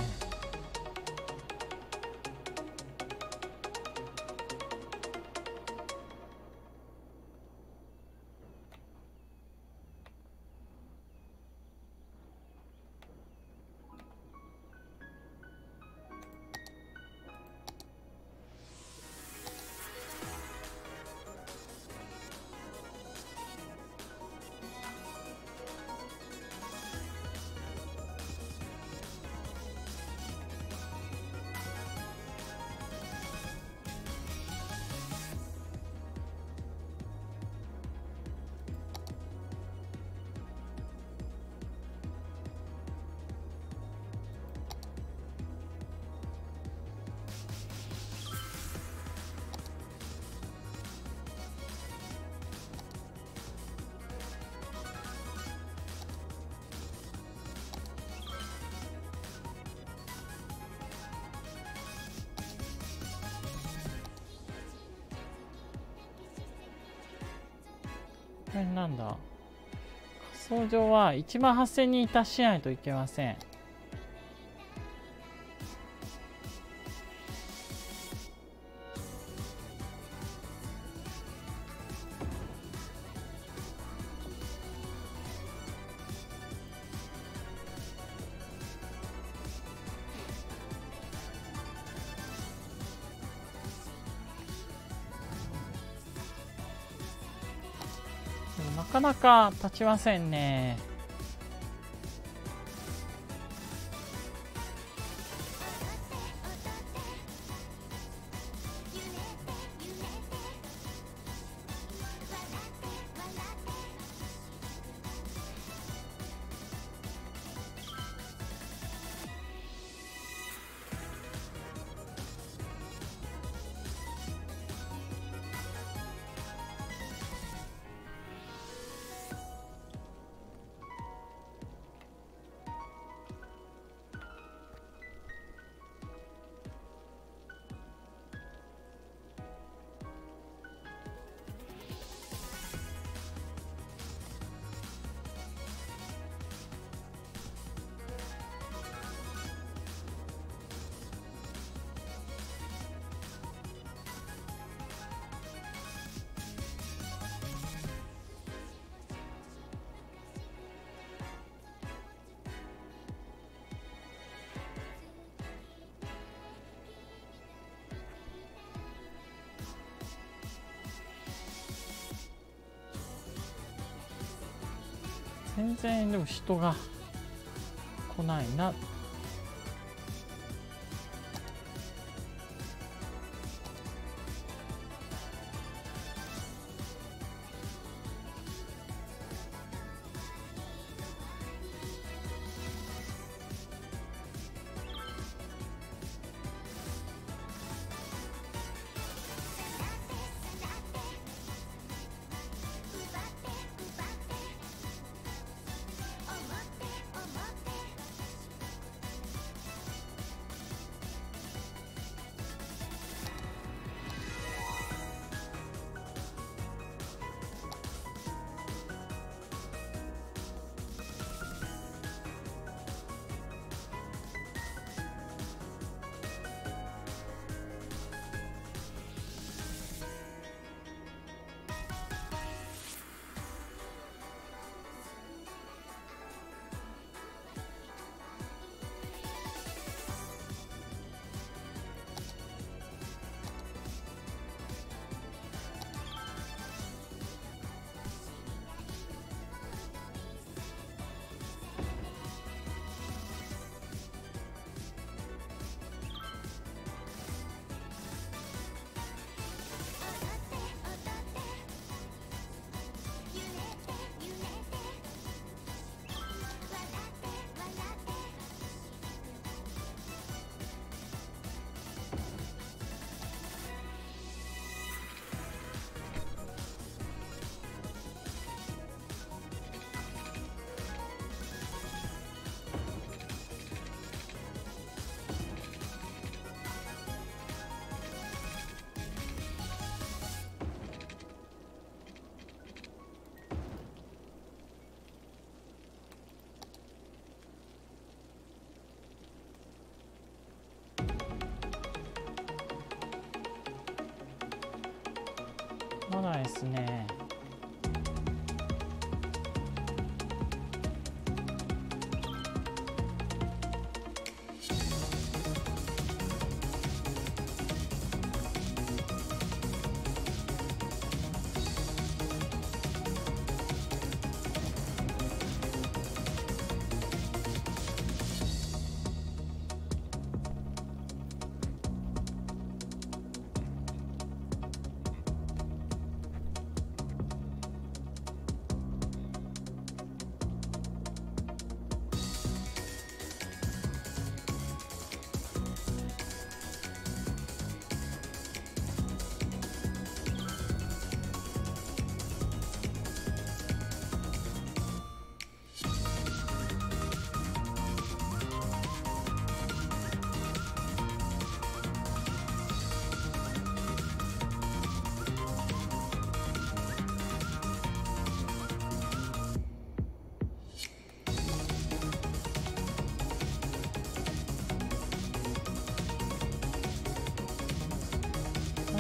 これなんだ。仮想上は18,000人達しないといけません。なかなか立ちませんね。全然でも人が来ないな。ないですね。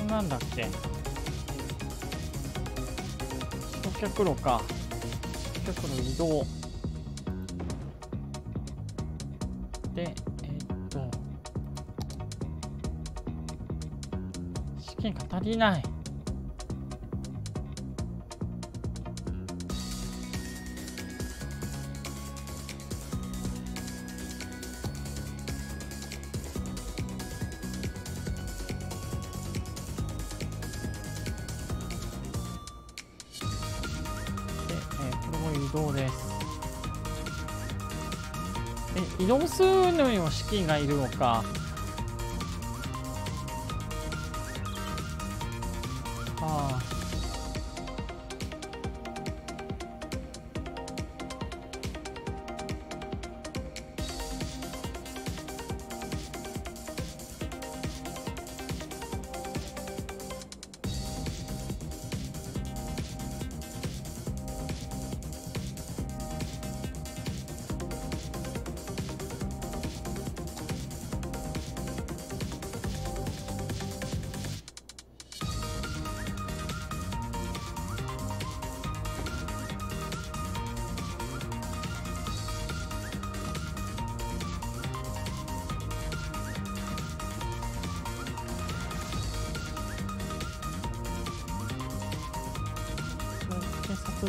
なんだっけ、焼却炉か、焼却炉移動で資金が足りない。移動するのにも資金がいるのか。ああ、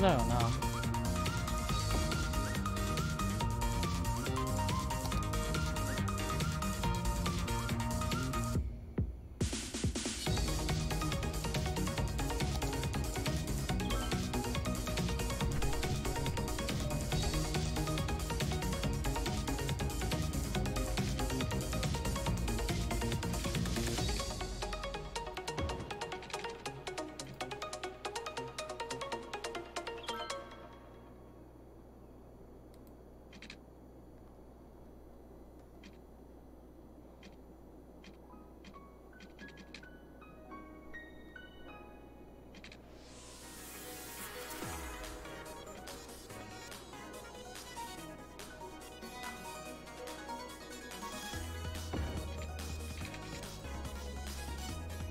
だよな。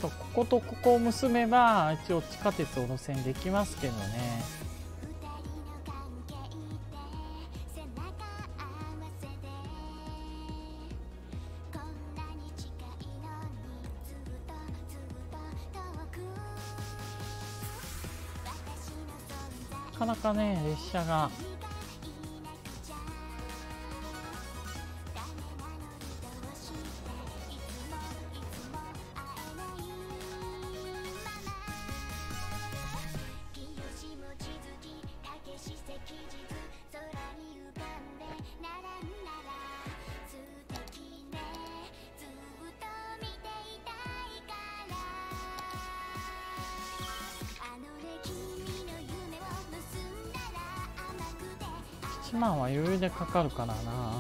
こことここを結べば一応地下鉄を路線できますけどね。なかなかね、列車が1万は余裕でかかるからな。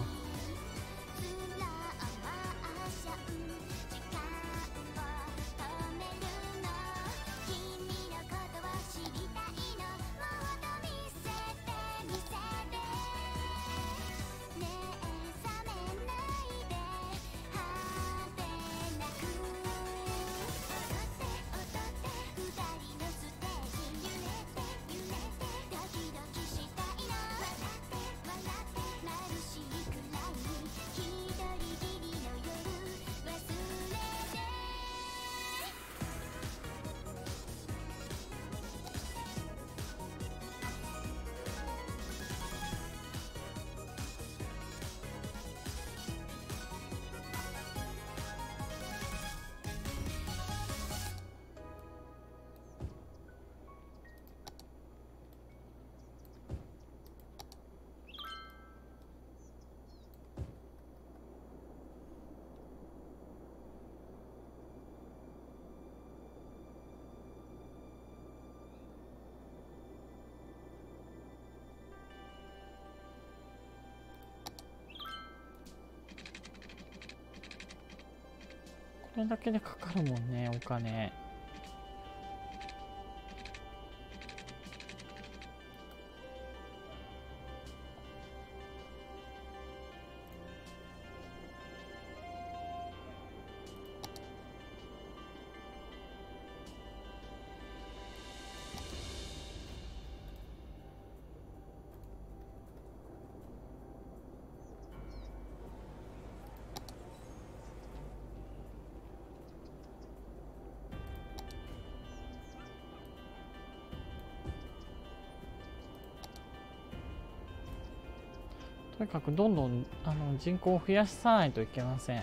これだけでかかるもんね、お金。とにかくどんどん人口を増やさないといけません。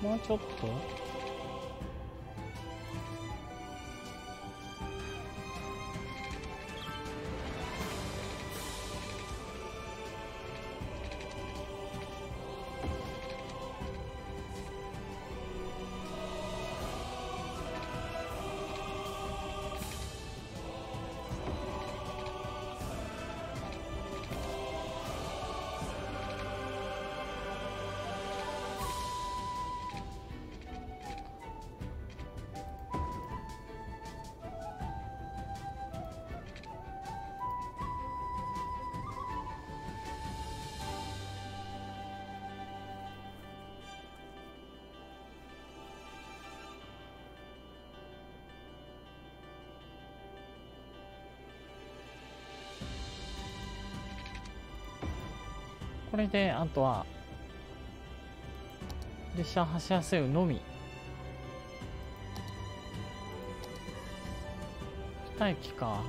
もうちょっとこれであとは列車走らせるのみ。2駅か。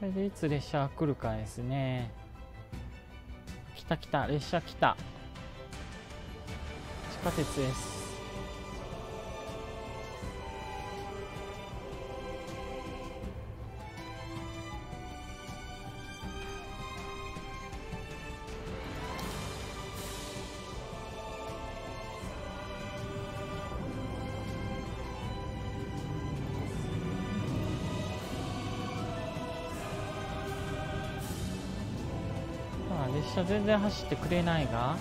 これでいつ列車が来るかですね。来た来た、列車来た。地下鉄です。列車全然走ってくれないが、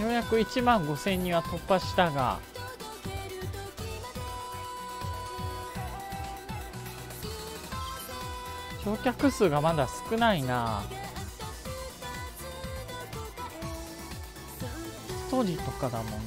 ようやく1万5000人は突破したが、乗客数がまだ少ないな。1人とかだもんな。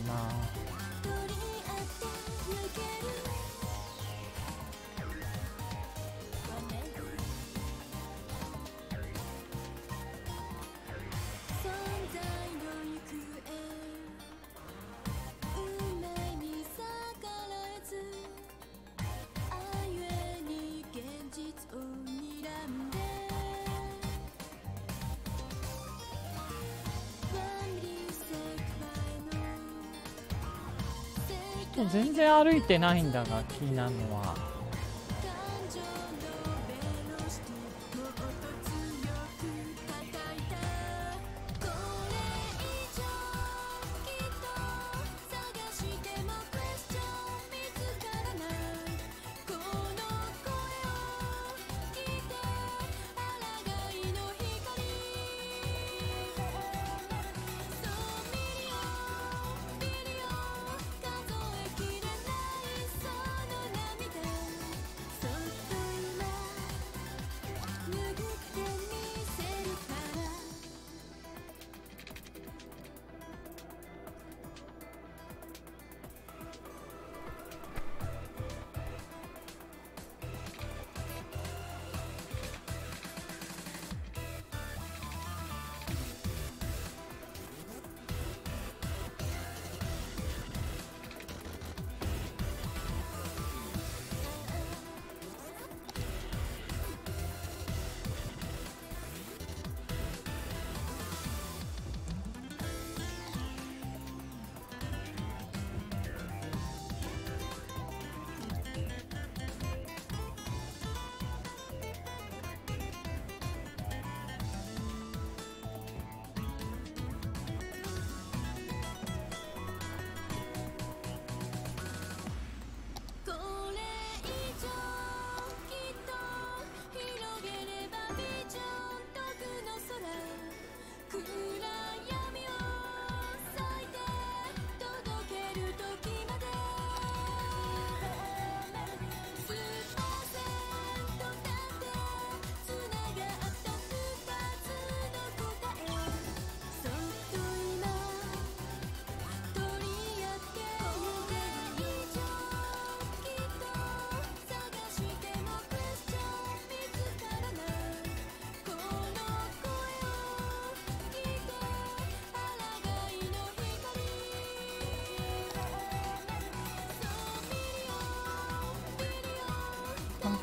全然歩いてないんだが、気になるのは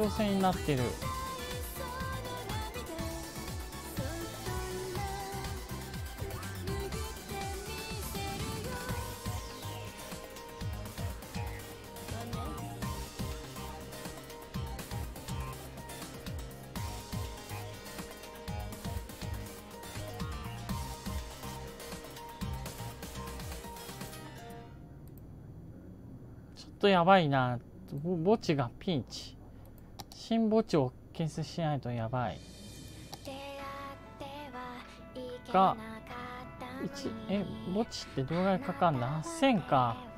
挑戦になってる。ちょっとやばいな。墓地がピンチ。新墓地を建設しないとやばいが、墓地ってどれぐらいかかんの？ 8000 か。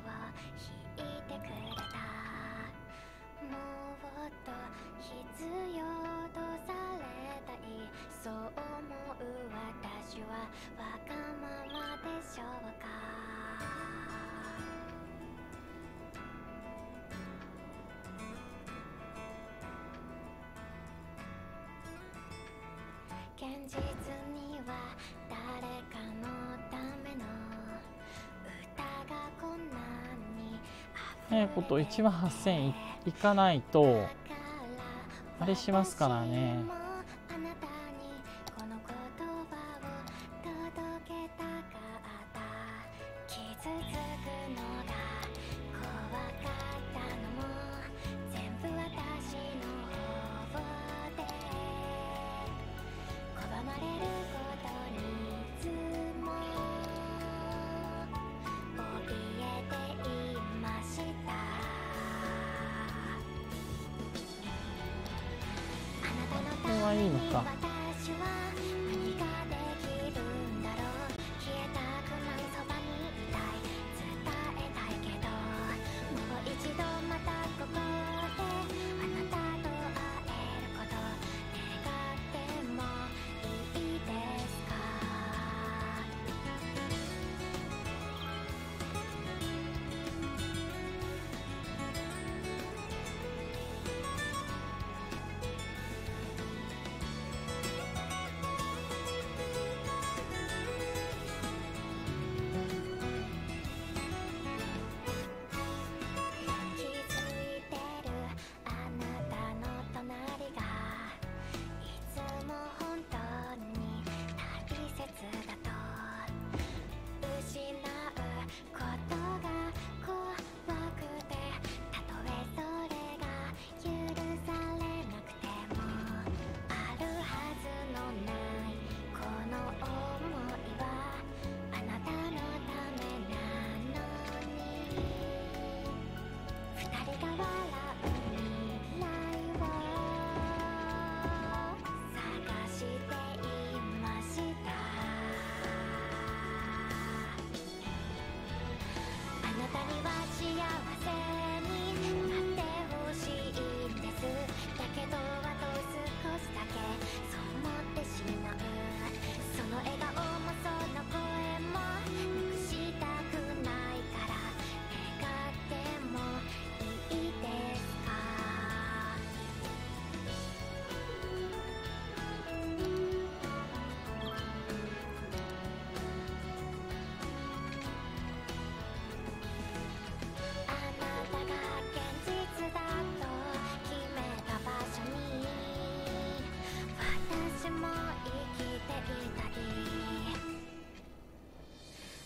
1万8000いかないとあれしますからね。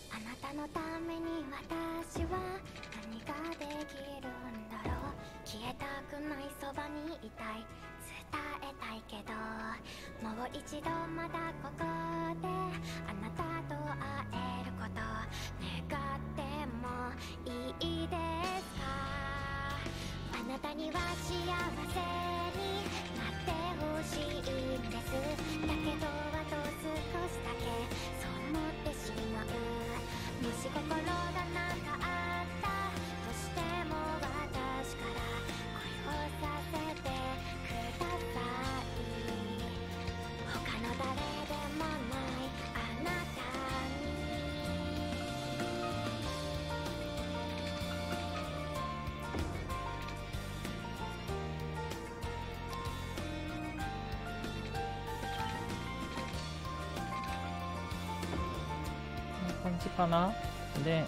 あなたのために私は何ができるんだろう。消えたくないそばにいたい、伝えたいけど、もう一度まだここであなたと会えること願ってもいいですか。あなたには幸せになってほしいんです。だけどあと少しだけそう思ってしまう。もし心がなんかあったとしても私から恋をさせてください。他の誰でもないあなた感じかな。で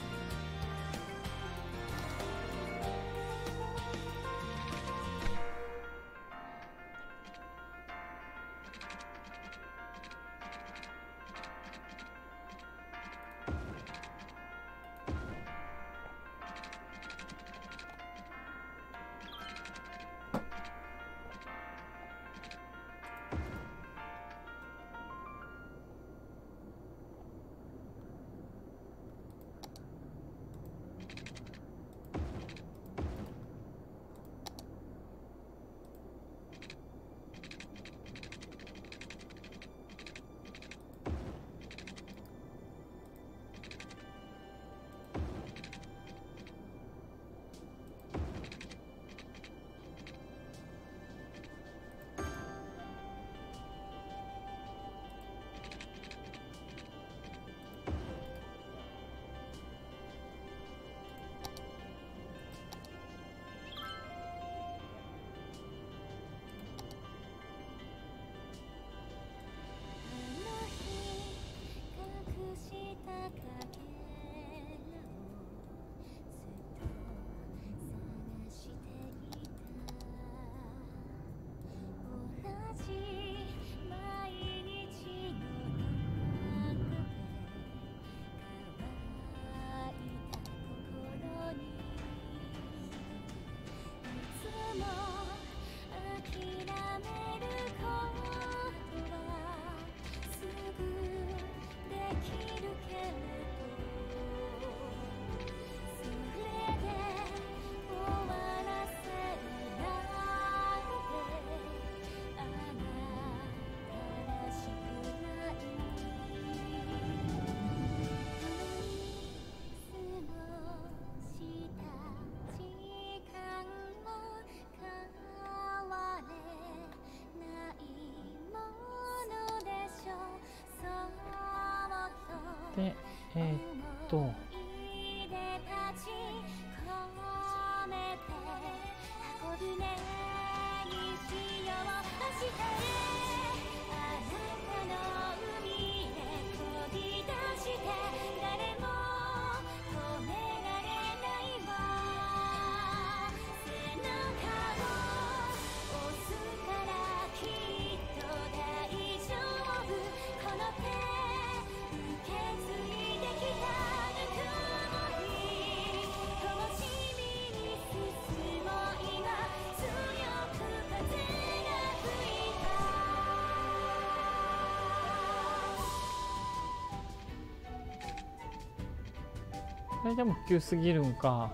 これでも急すぎるんか。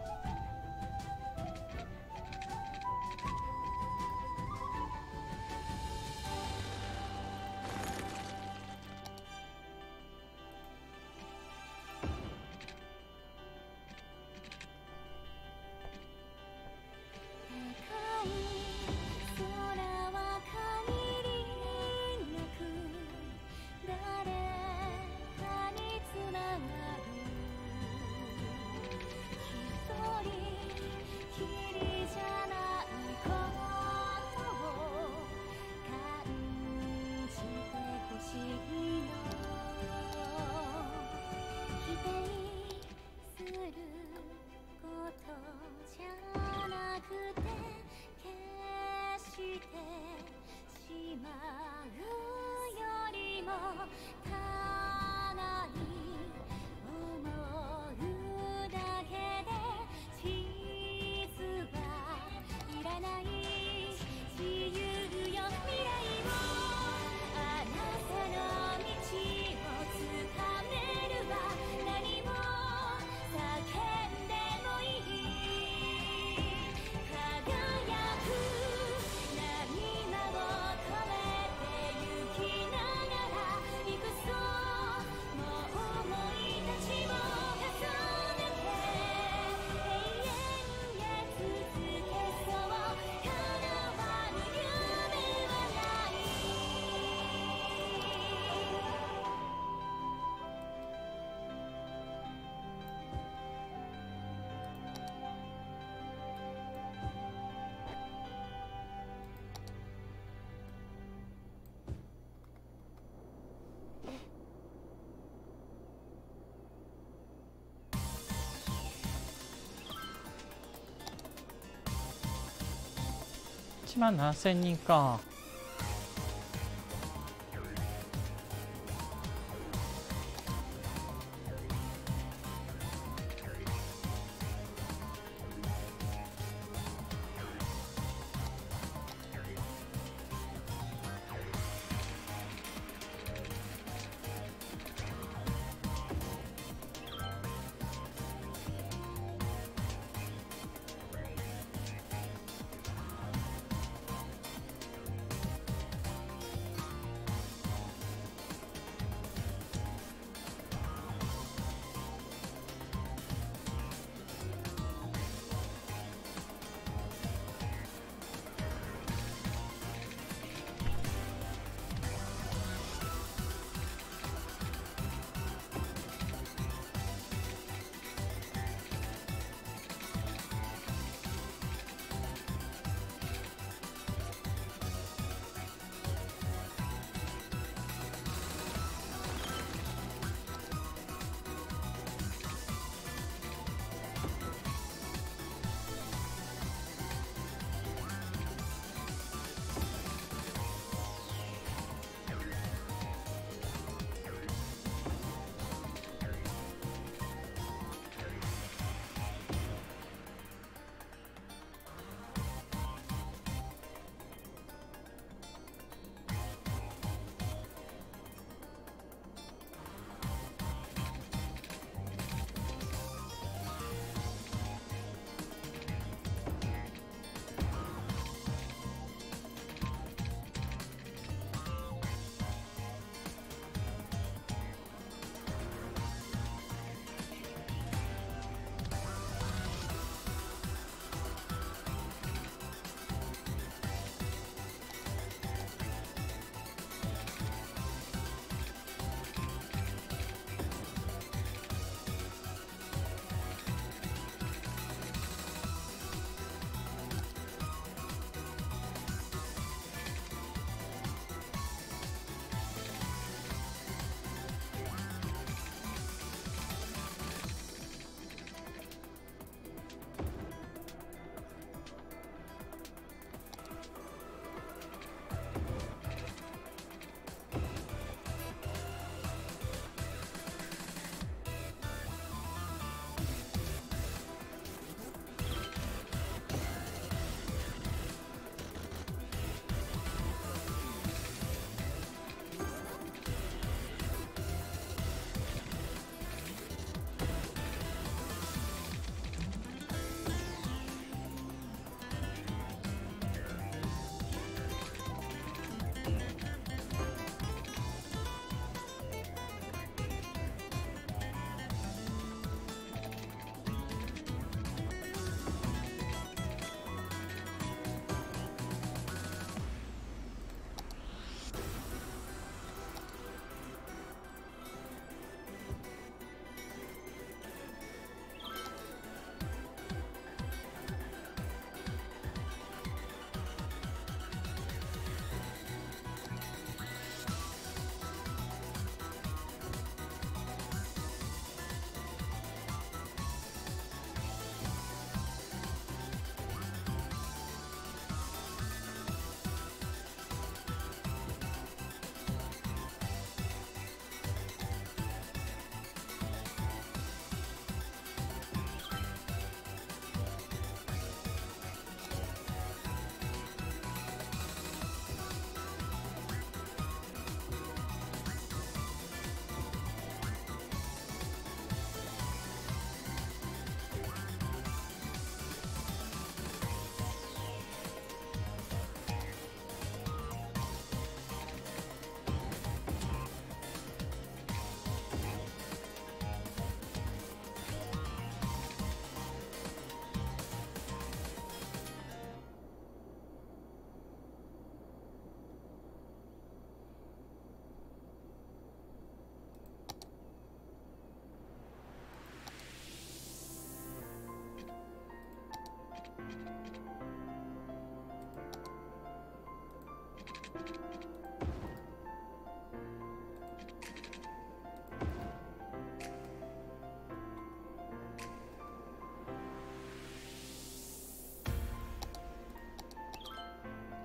1만 7000 人か。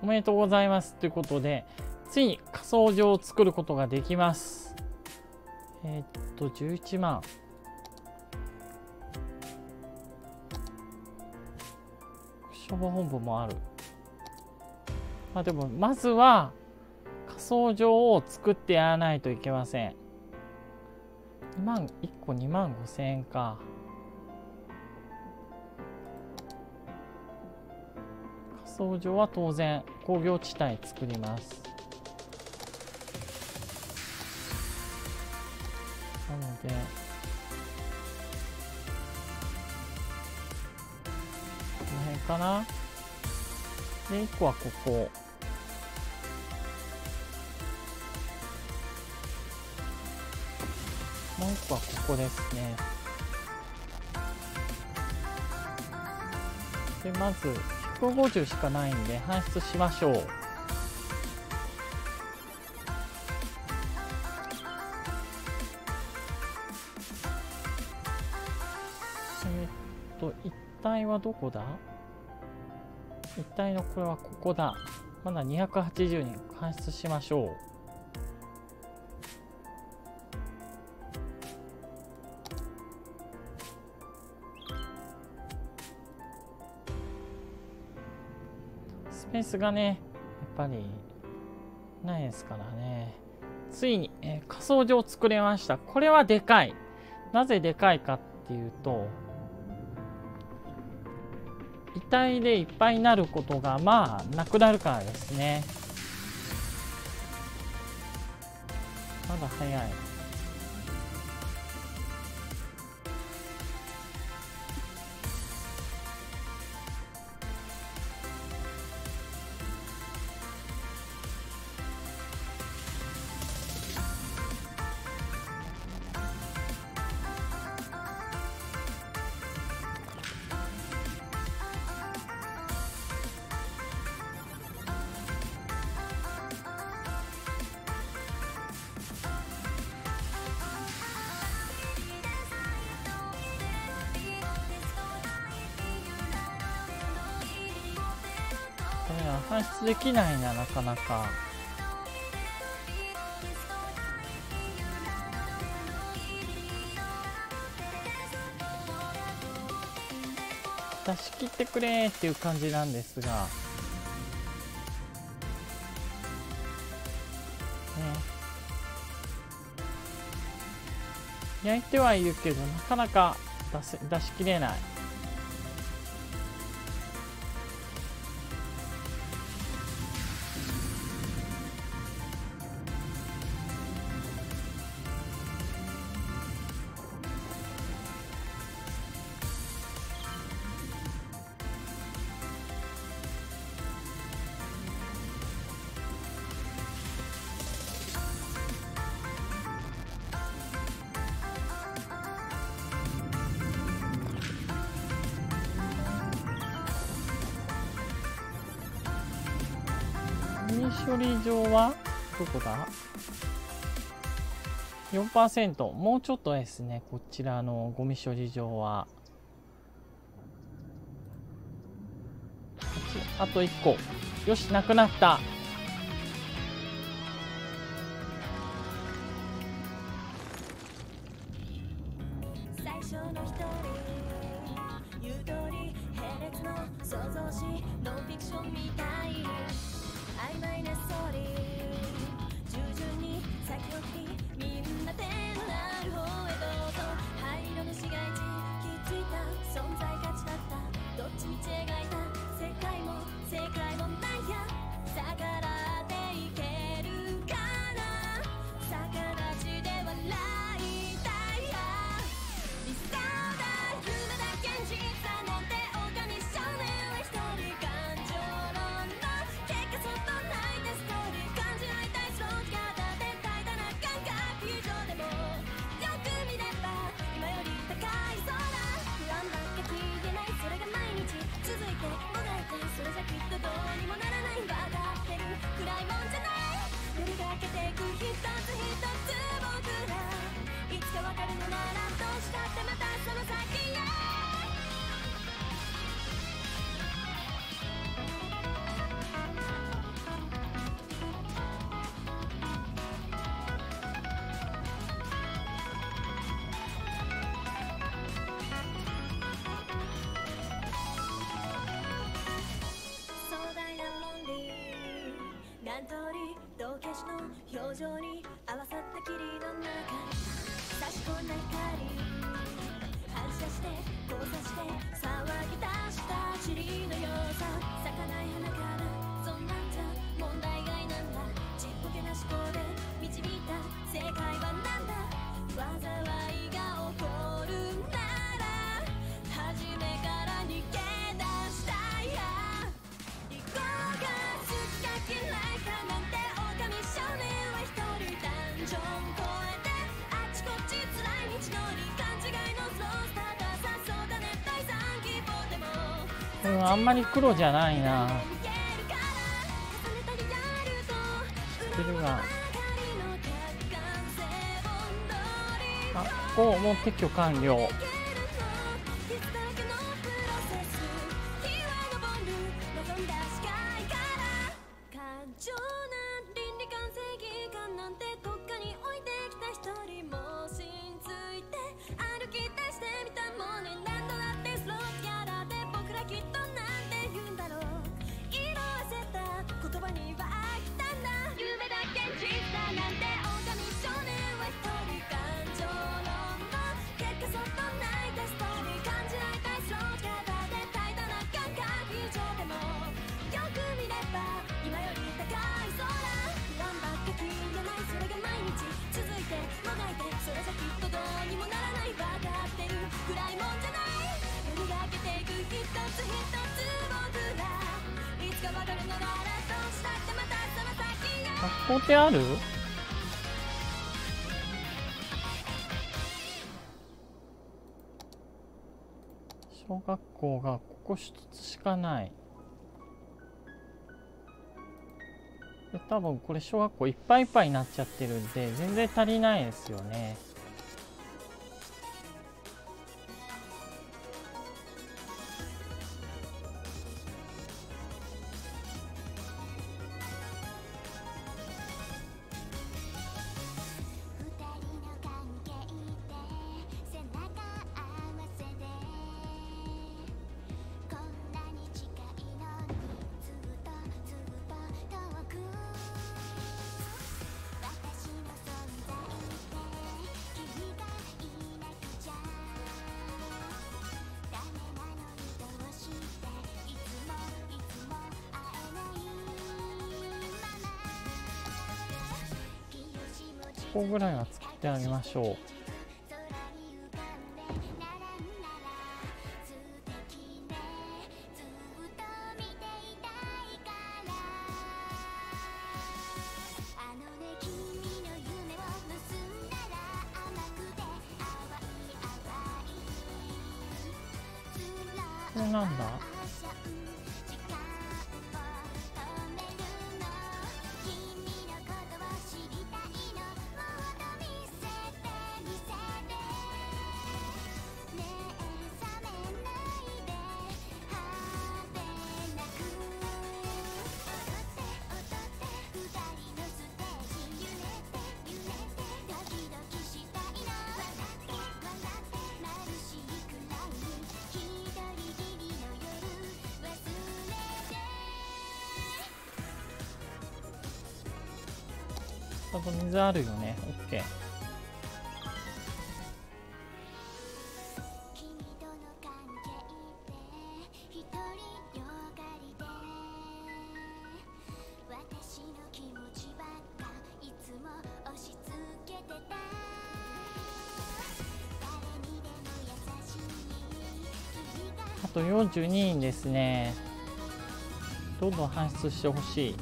おめでとうございますということで、ついに仮想場を作ることができます。11万。消防本部もある。まあでも、まずは仮想場を作ってやらないといけません。2万、1個2万5000円か。仮想場は当然工業地帯作ります。なのでこの辺かな。で1個はここ。もう1個はここですね。でまず150しかないんで搬出しましょう。一体はどこだ？一体のこれはここだ。まだ280人搬出しましょう。スペースがね、やっぱりないですからね。ついに、仮想場を作れました。これはでかい。なぜでかいかっていうと、遺体でいっぱいになることがまあなくなるからですね。まだ早い。搬出できないな、なかなか。出し切ってくれーっていう感じなんですが、ね、焼いてはいるけどなかなか出し切れない。処理場はどこだ？ 4%。 もうちょっとですね。こちらのゴミ処理場はあと1個。よし、なくなった。「私の表情に合わさった霧の中差し込んだ光反射して交差して騒ぎ出した塵のようさ咲かない花からそんなんじゃ問題外なんだちっぽけな思考で導いた世界はなんだ災いが起こるなら初めから逃げ出したいや行こうが好き嫌いかなうん、あんまり黒じゃないな。知ってるが。あ、ここもう撤去完了。工程ある？小学校がここ一つしかない。で、多分これ小学校いっぱいいっぱいになっちゃってるんで全然足りないですよね。ここぐらいは作ってあげましょう。これなんだ？ちょっと水あるよね。オッケー。あと42人ですね。どんどん搬出してほしい。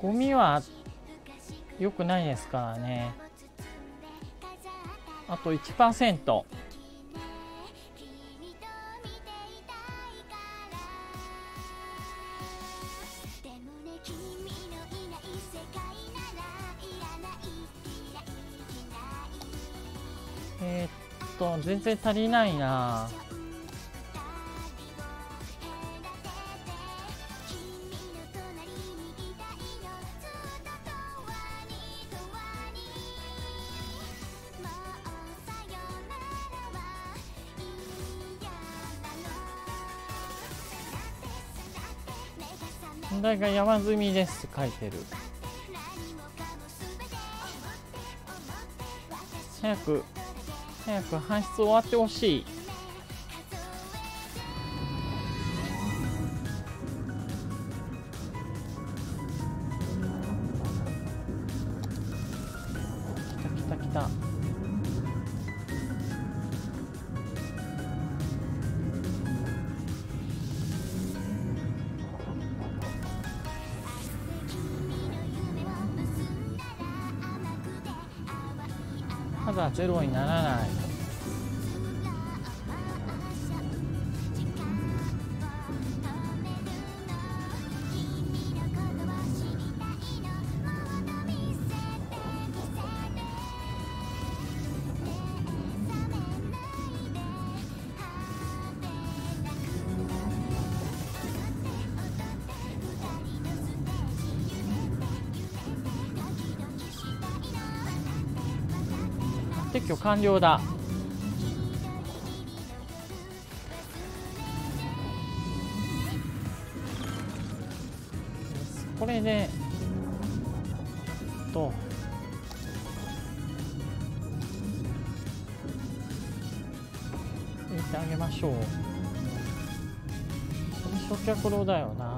ゴミは良くないですからね。あと 1%。全然足りないな。問題が山積みですって書いてる。早く搬出終わってほしい。来た。まだゼロにならない。撤去完了だ。これで入れてあげましょう。これ焼却炉だよな。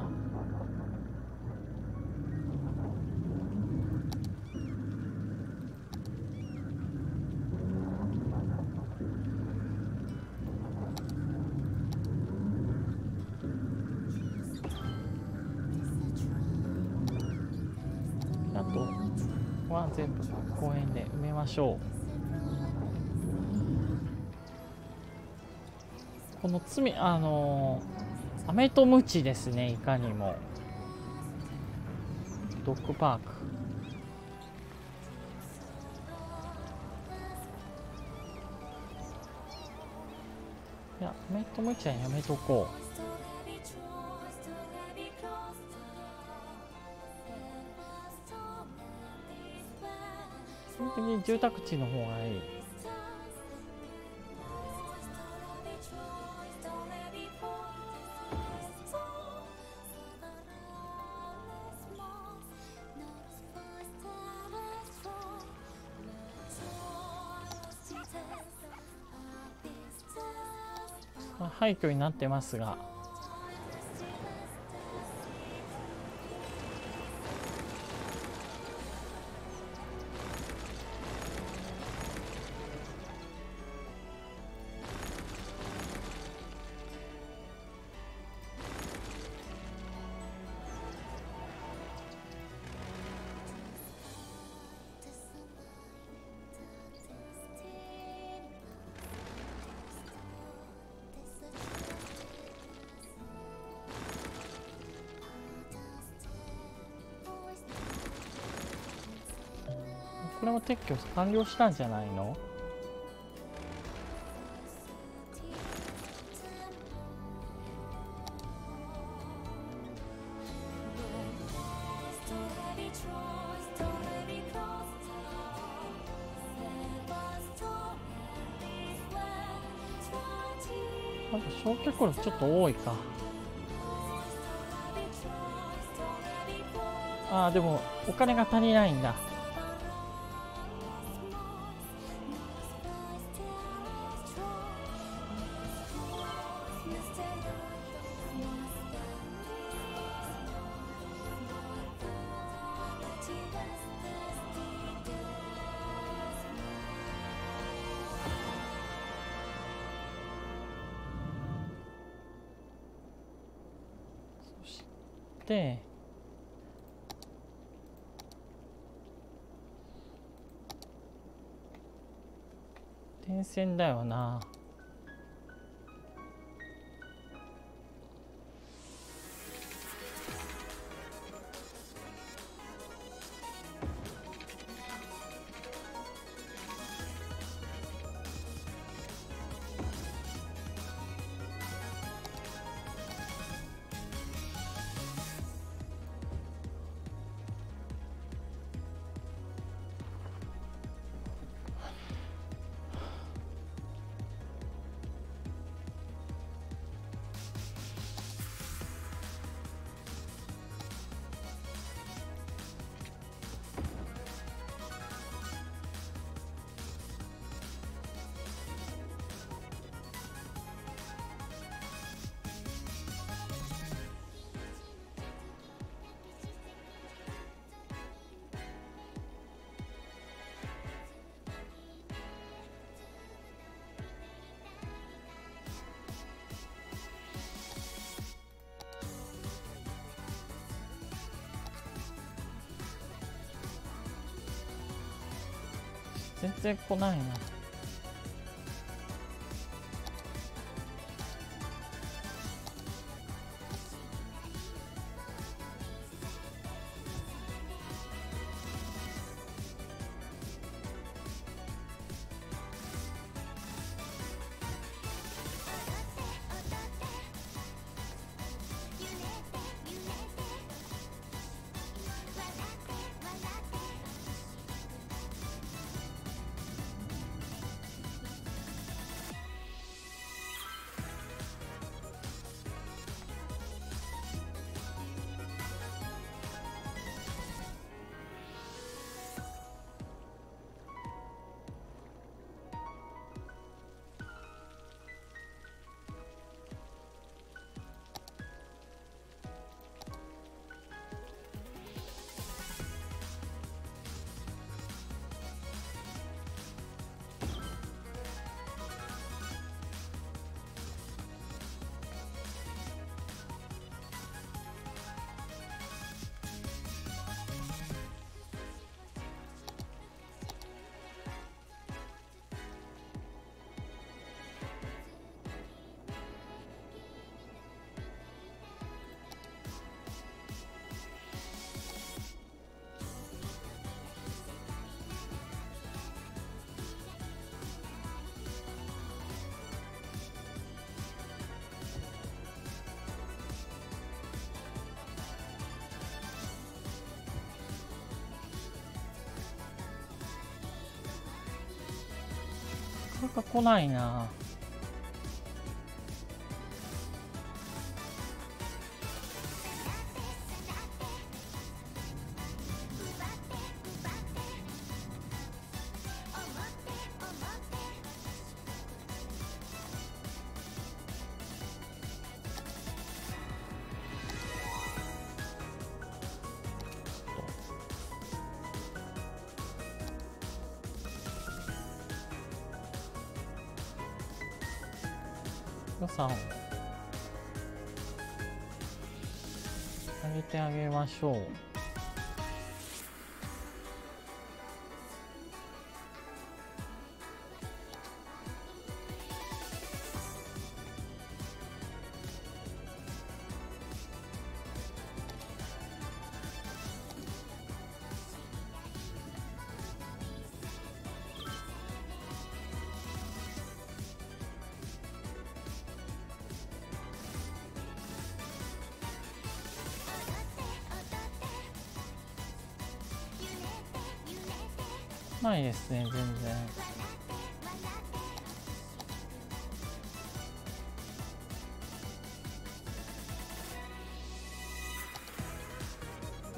全部公園で埋めましょう。この罪飴とムチですね。いかにもドッグパーク。いや飴とムチはやめとこう。本当に住宅地の方がいい。まあ、廃墟になってますが。これも撤去完了したんじゃないの？なんか焼却炉ちょっと多いか。ああ、でもお金が足りないんだ。で、電線だよな。全然来ないな。なんか来ないな。予算を上げてあげましょう。ないですね、全然。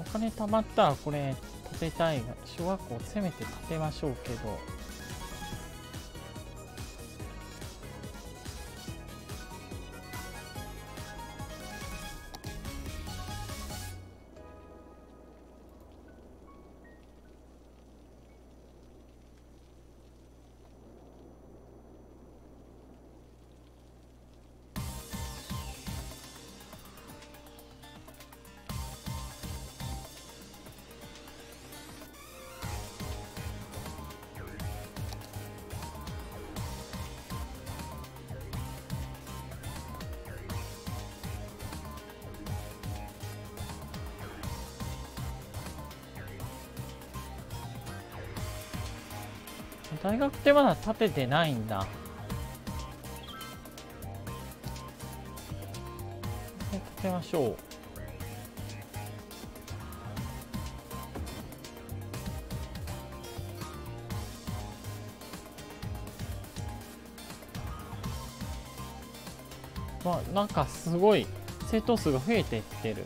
お金貯まったらこれ建てたいが、小学校せめて建てましょうけど。大学ってまだ建ててないんだ。建てましょう。まあなんかすごい生徒数が増えていってる。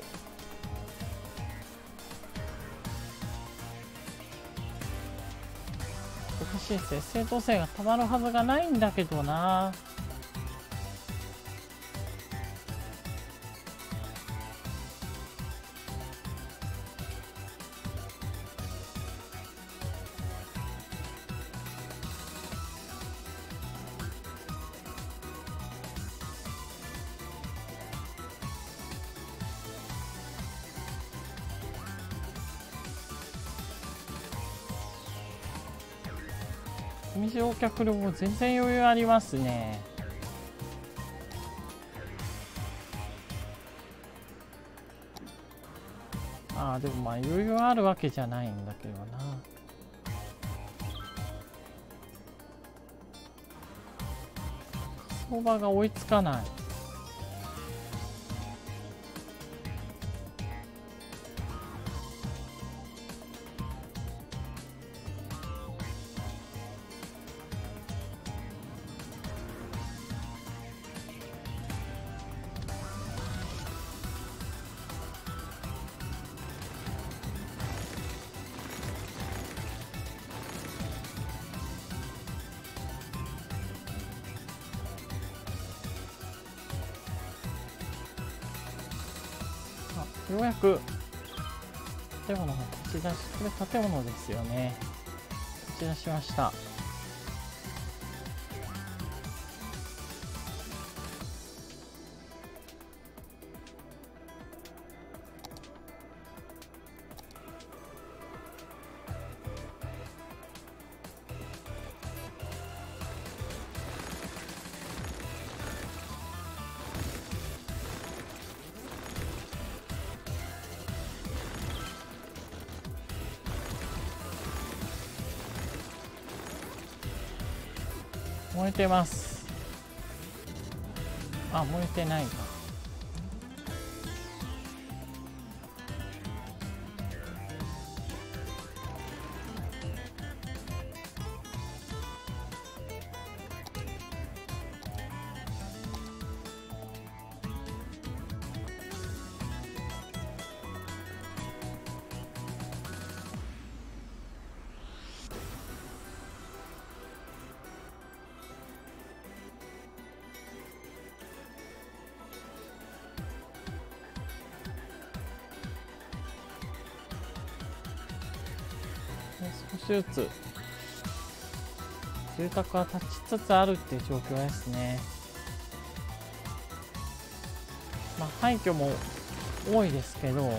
生徒数がたまるはずがないんだけどな。海上客旅も全然余裕ありますね。ああ、でもまあ余裕あるわけじゃないんだけどな。相場が追いつかない。ようやく建物の打ち出し、これ建物ですよね。打ち出しました。燃えてます。あ、燃えてないか。少しずつ住宅は立ちつつあるっていう状況ですね。まあ廃墟も多いですけど、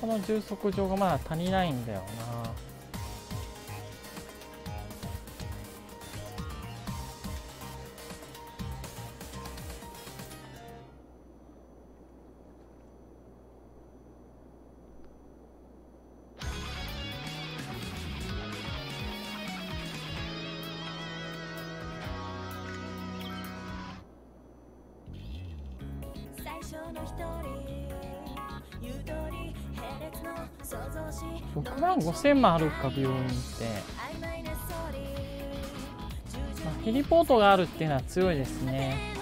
この充足場がまだ足りないんだよな。最初の一人ゆとり65,000万あるか、病院って。まあ、ヘリポートがあるっていうのは強いですね。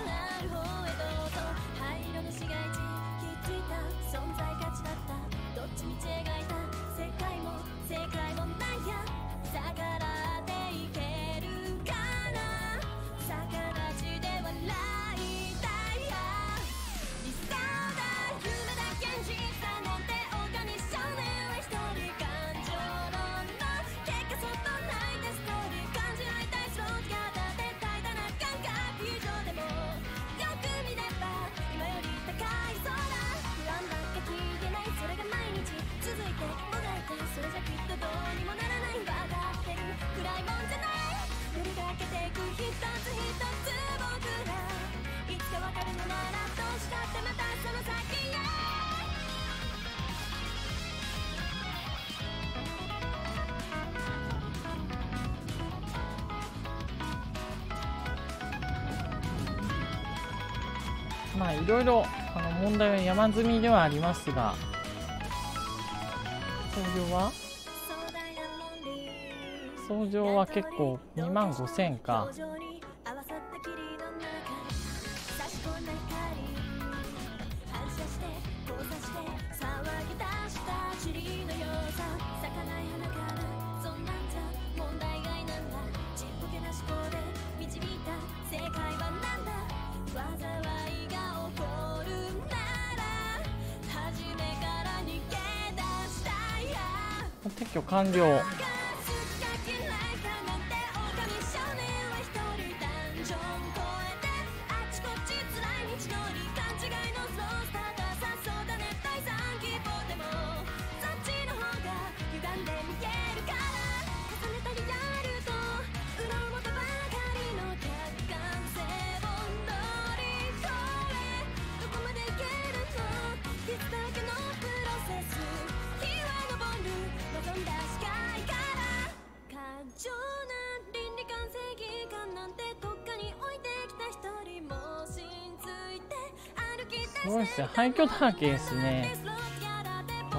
まあいろいろ問題は山積みではありますが、相乗は結構25,000か。撤去完了。すごいですね、廃墟だらけですね。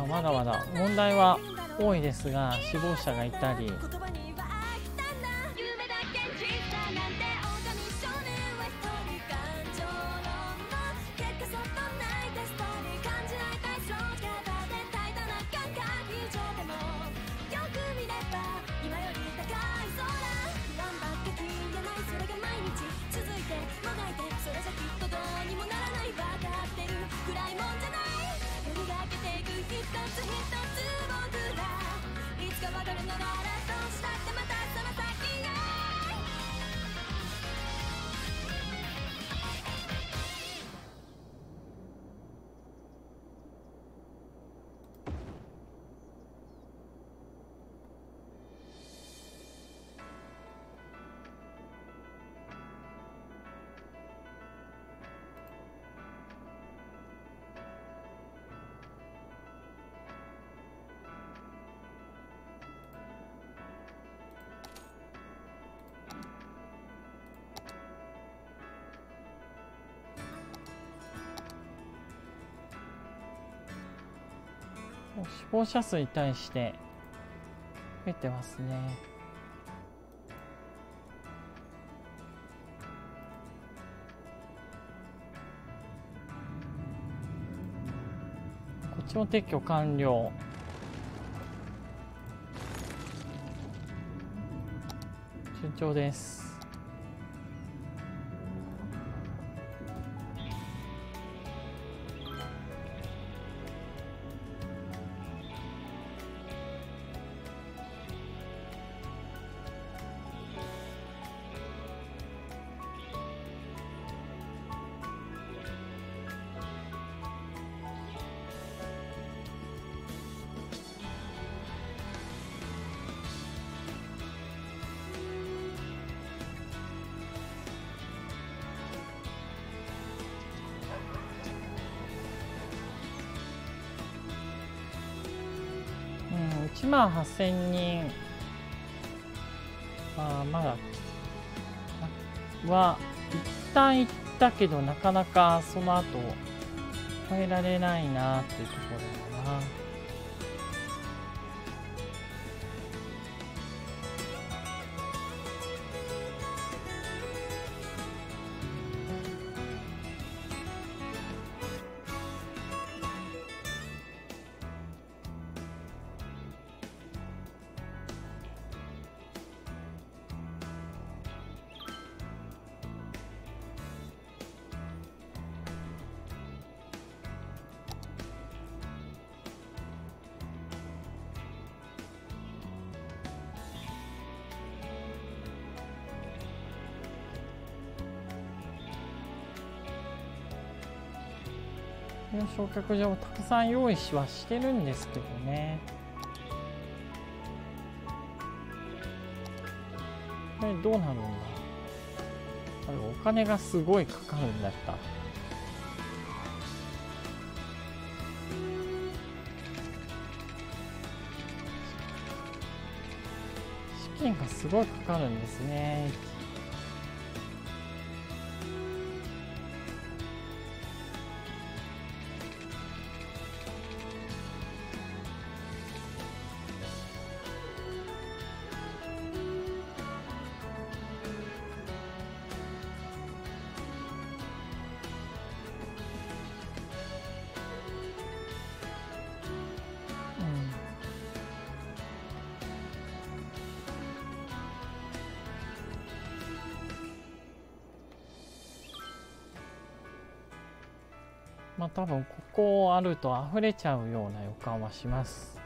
まだまだ問題は多いですが、死亡者がいたり、死亡者数に対して増えてますね。こっちも撤去完了。順調です。18000人まだは一旦行ったけど、なかなかその後超えられないなっていうところだな。焼却場もたくさん用意はしてるんですけどね。これどうなるんだ。お金がすごいかかるんだった。資金がすごいかかるんですね。多分ここをあると溢れちゃうような予感はします。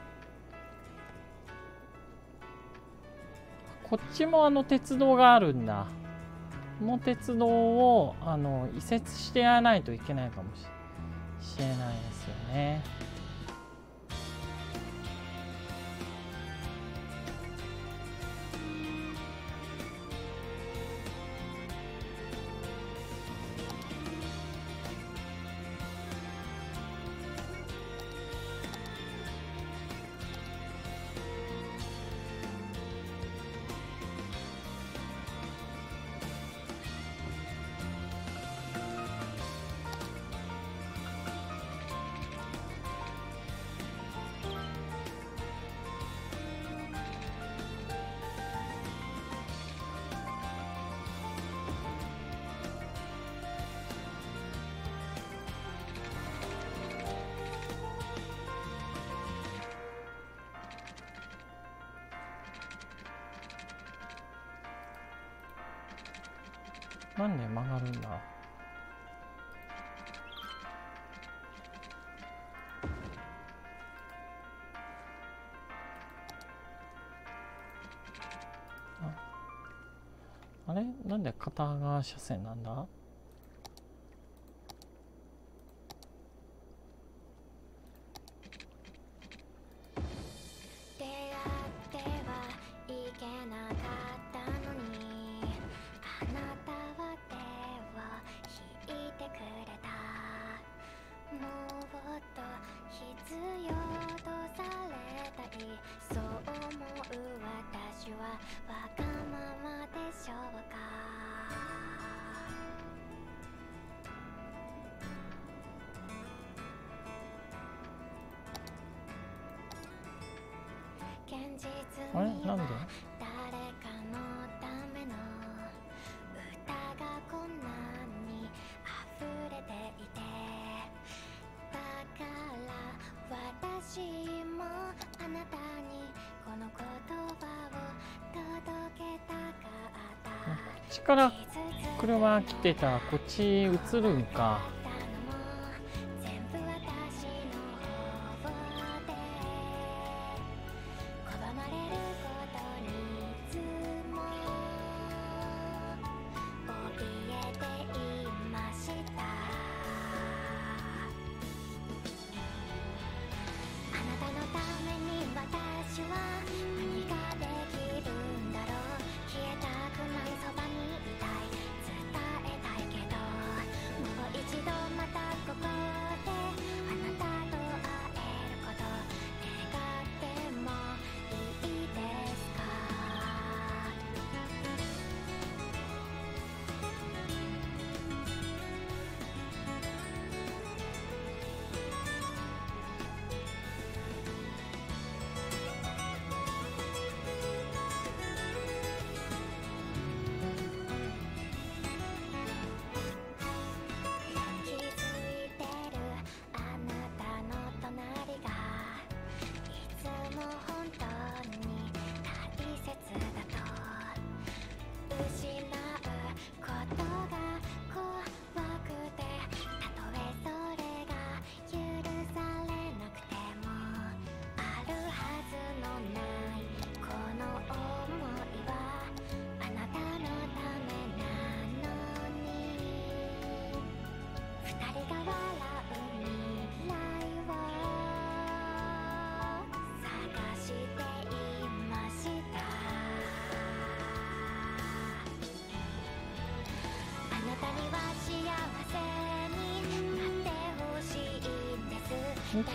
こっちも鉄道があるんだ。この鉄道を移設してやらないといけないかもしれないですよね。なんで曲がるんだ。あれなんで片側車線なんだ。あれなんでこっちから車来てたらこっち映るんか。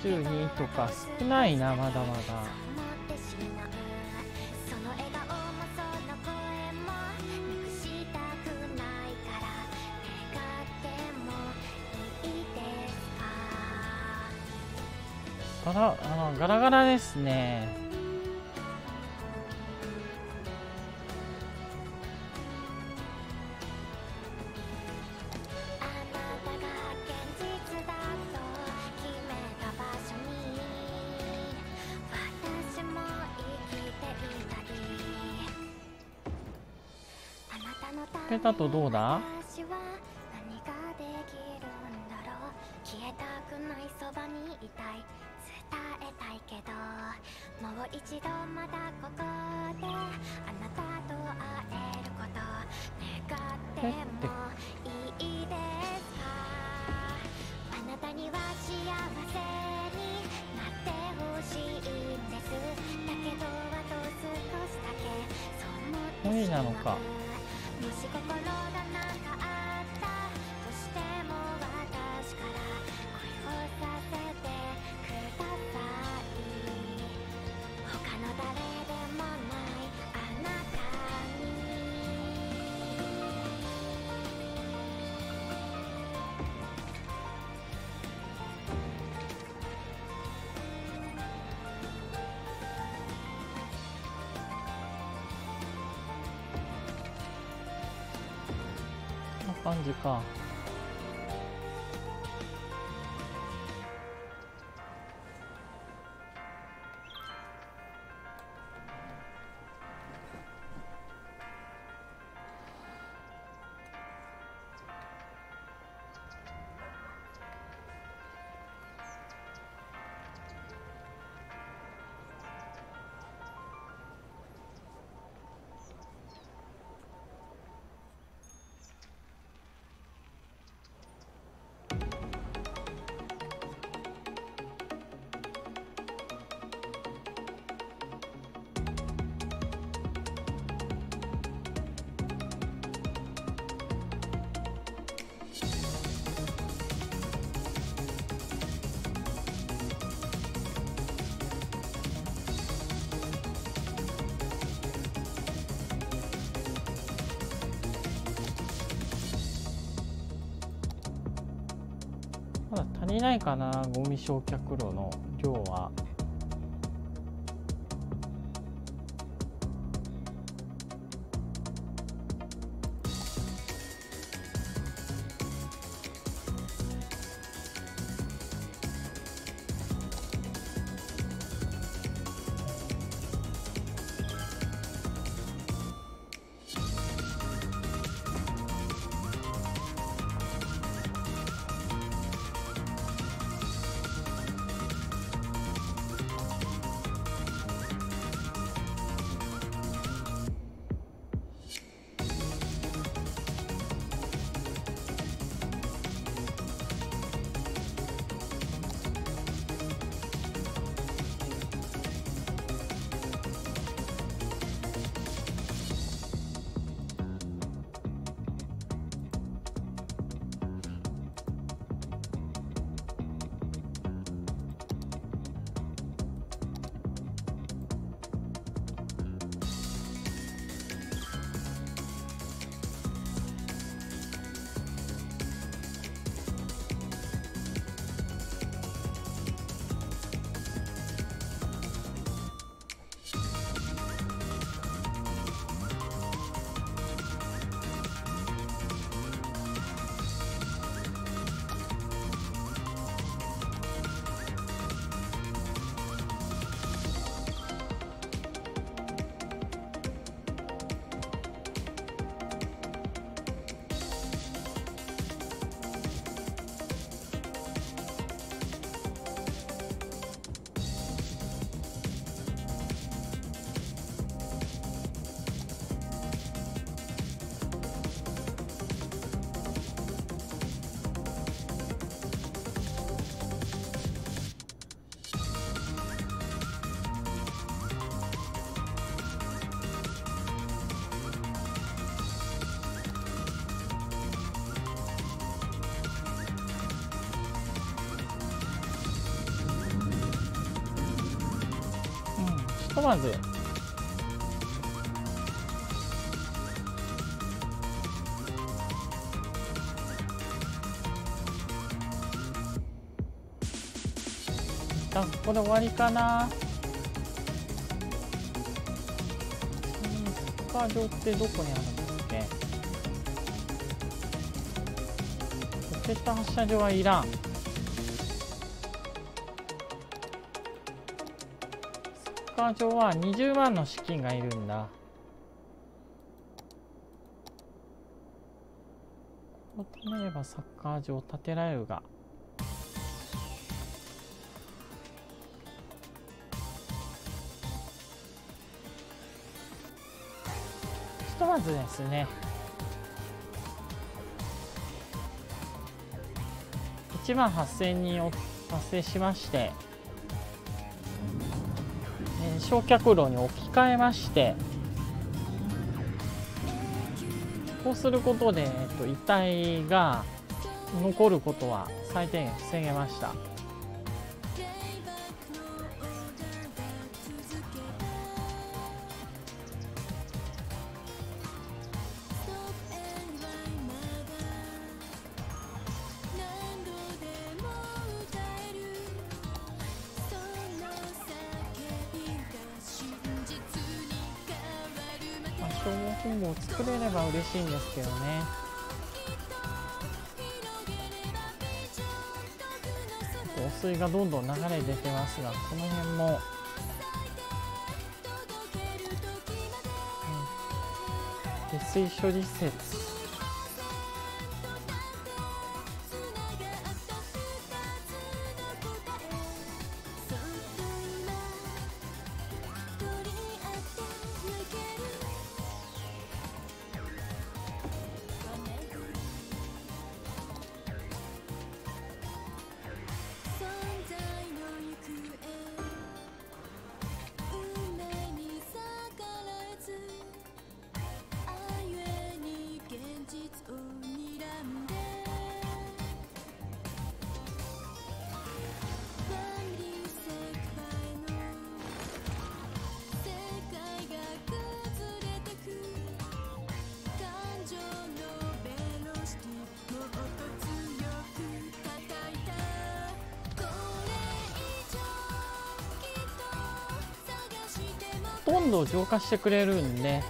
22とか少ないな、まだまだ。ガラガラですね。これだとどうだ。もう一度またここであなたと無理なのか。感じか。まだ足りないかな、ゴミ焼却炉の量は。ひとまず一旦ここで終わりかな。サッカー場ってどこにあるんだっけ。ロケット発射場はいらん。サッカー場は20万の資金がいるんだ。ここを止めればサッカー場を建てられるが、ひとまずですね1万8000人を達成しまして、焼却炉に置き換えまして、こうすることで、遺体が残ることは最低限防げました。消防本部を作れれば嬉しいんですけどね。汚水がどんどん流れ出てますが、この辺も、下水処理施設、温度を浄化してくれるんで、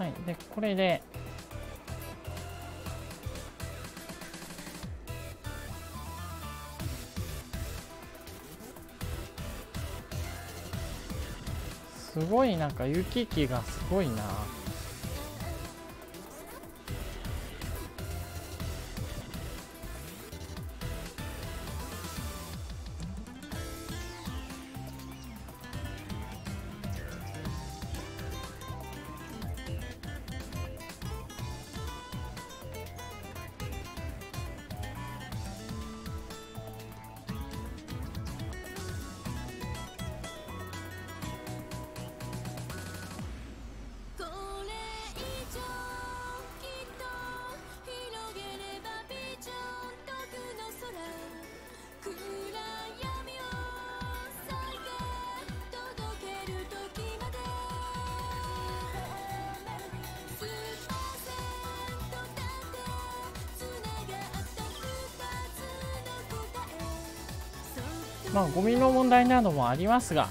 はい、でこれでなんか雪機がすごいな。まあ、ゴミの問題などもありますが、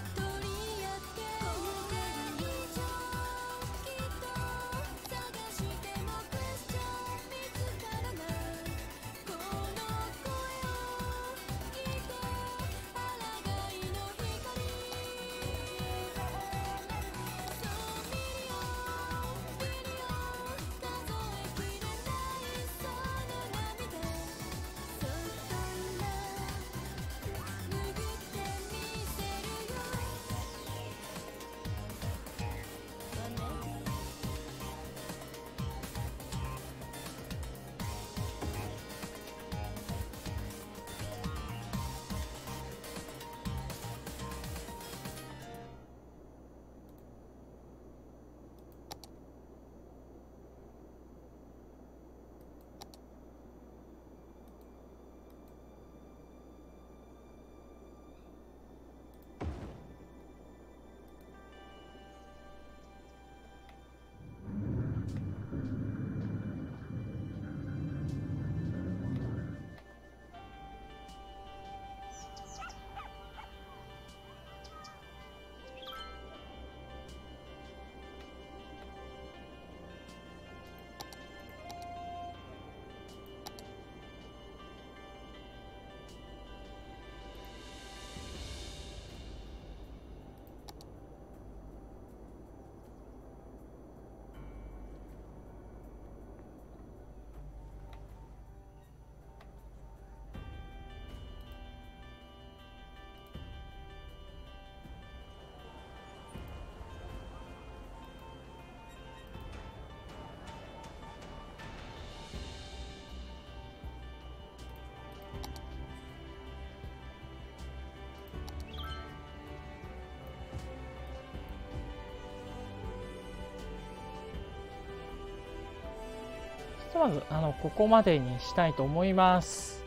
とまずここまでにしたいと思います。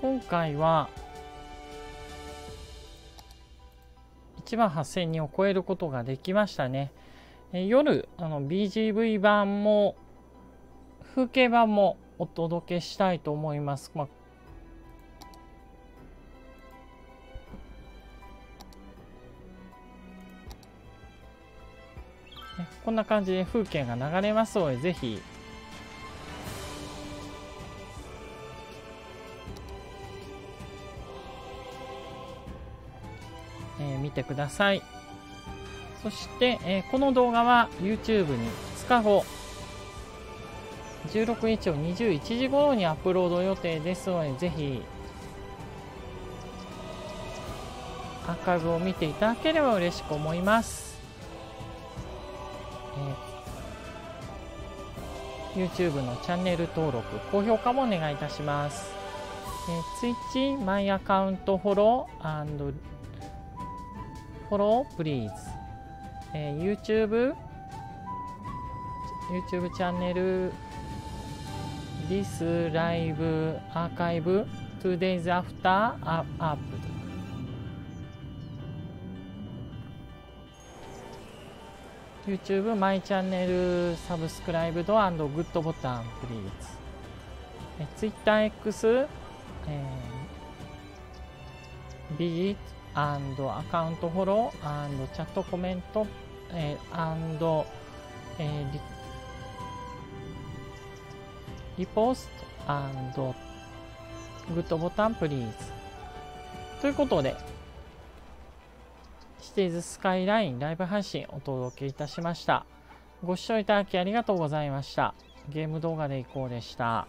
今回は1万8000人を超えることができましたね。夜BGV 版も風景版もお届けしたいと思います。こんな感じで風景が流れますので、ぜひ見てください。そして、この動画は YouTube に2日後16日を21時頃にアップロード予定ですので、ぜひアーカイブを見ていただければ嬉しく思います。YouTube のチャンネル登録、高評価もお願いいたします。Twitch、マイアカウントフォロー&フォロープリーズ、YouTube チャンネル This Live Archive 2 Days After Up YouTube マイチャンネルサブスクライブド&グッドボタンプリーズ Twitter X、ビジット&アカウントフォロー&チャットコメント&リポスト&グッドボタンプリーズということで、シティーズスカイラインライブ配信お届けいたしました。ご視聴いただきありがとうございました。ゲーム動画でいこうでした。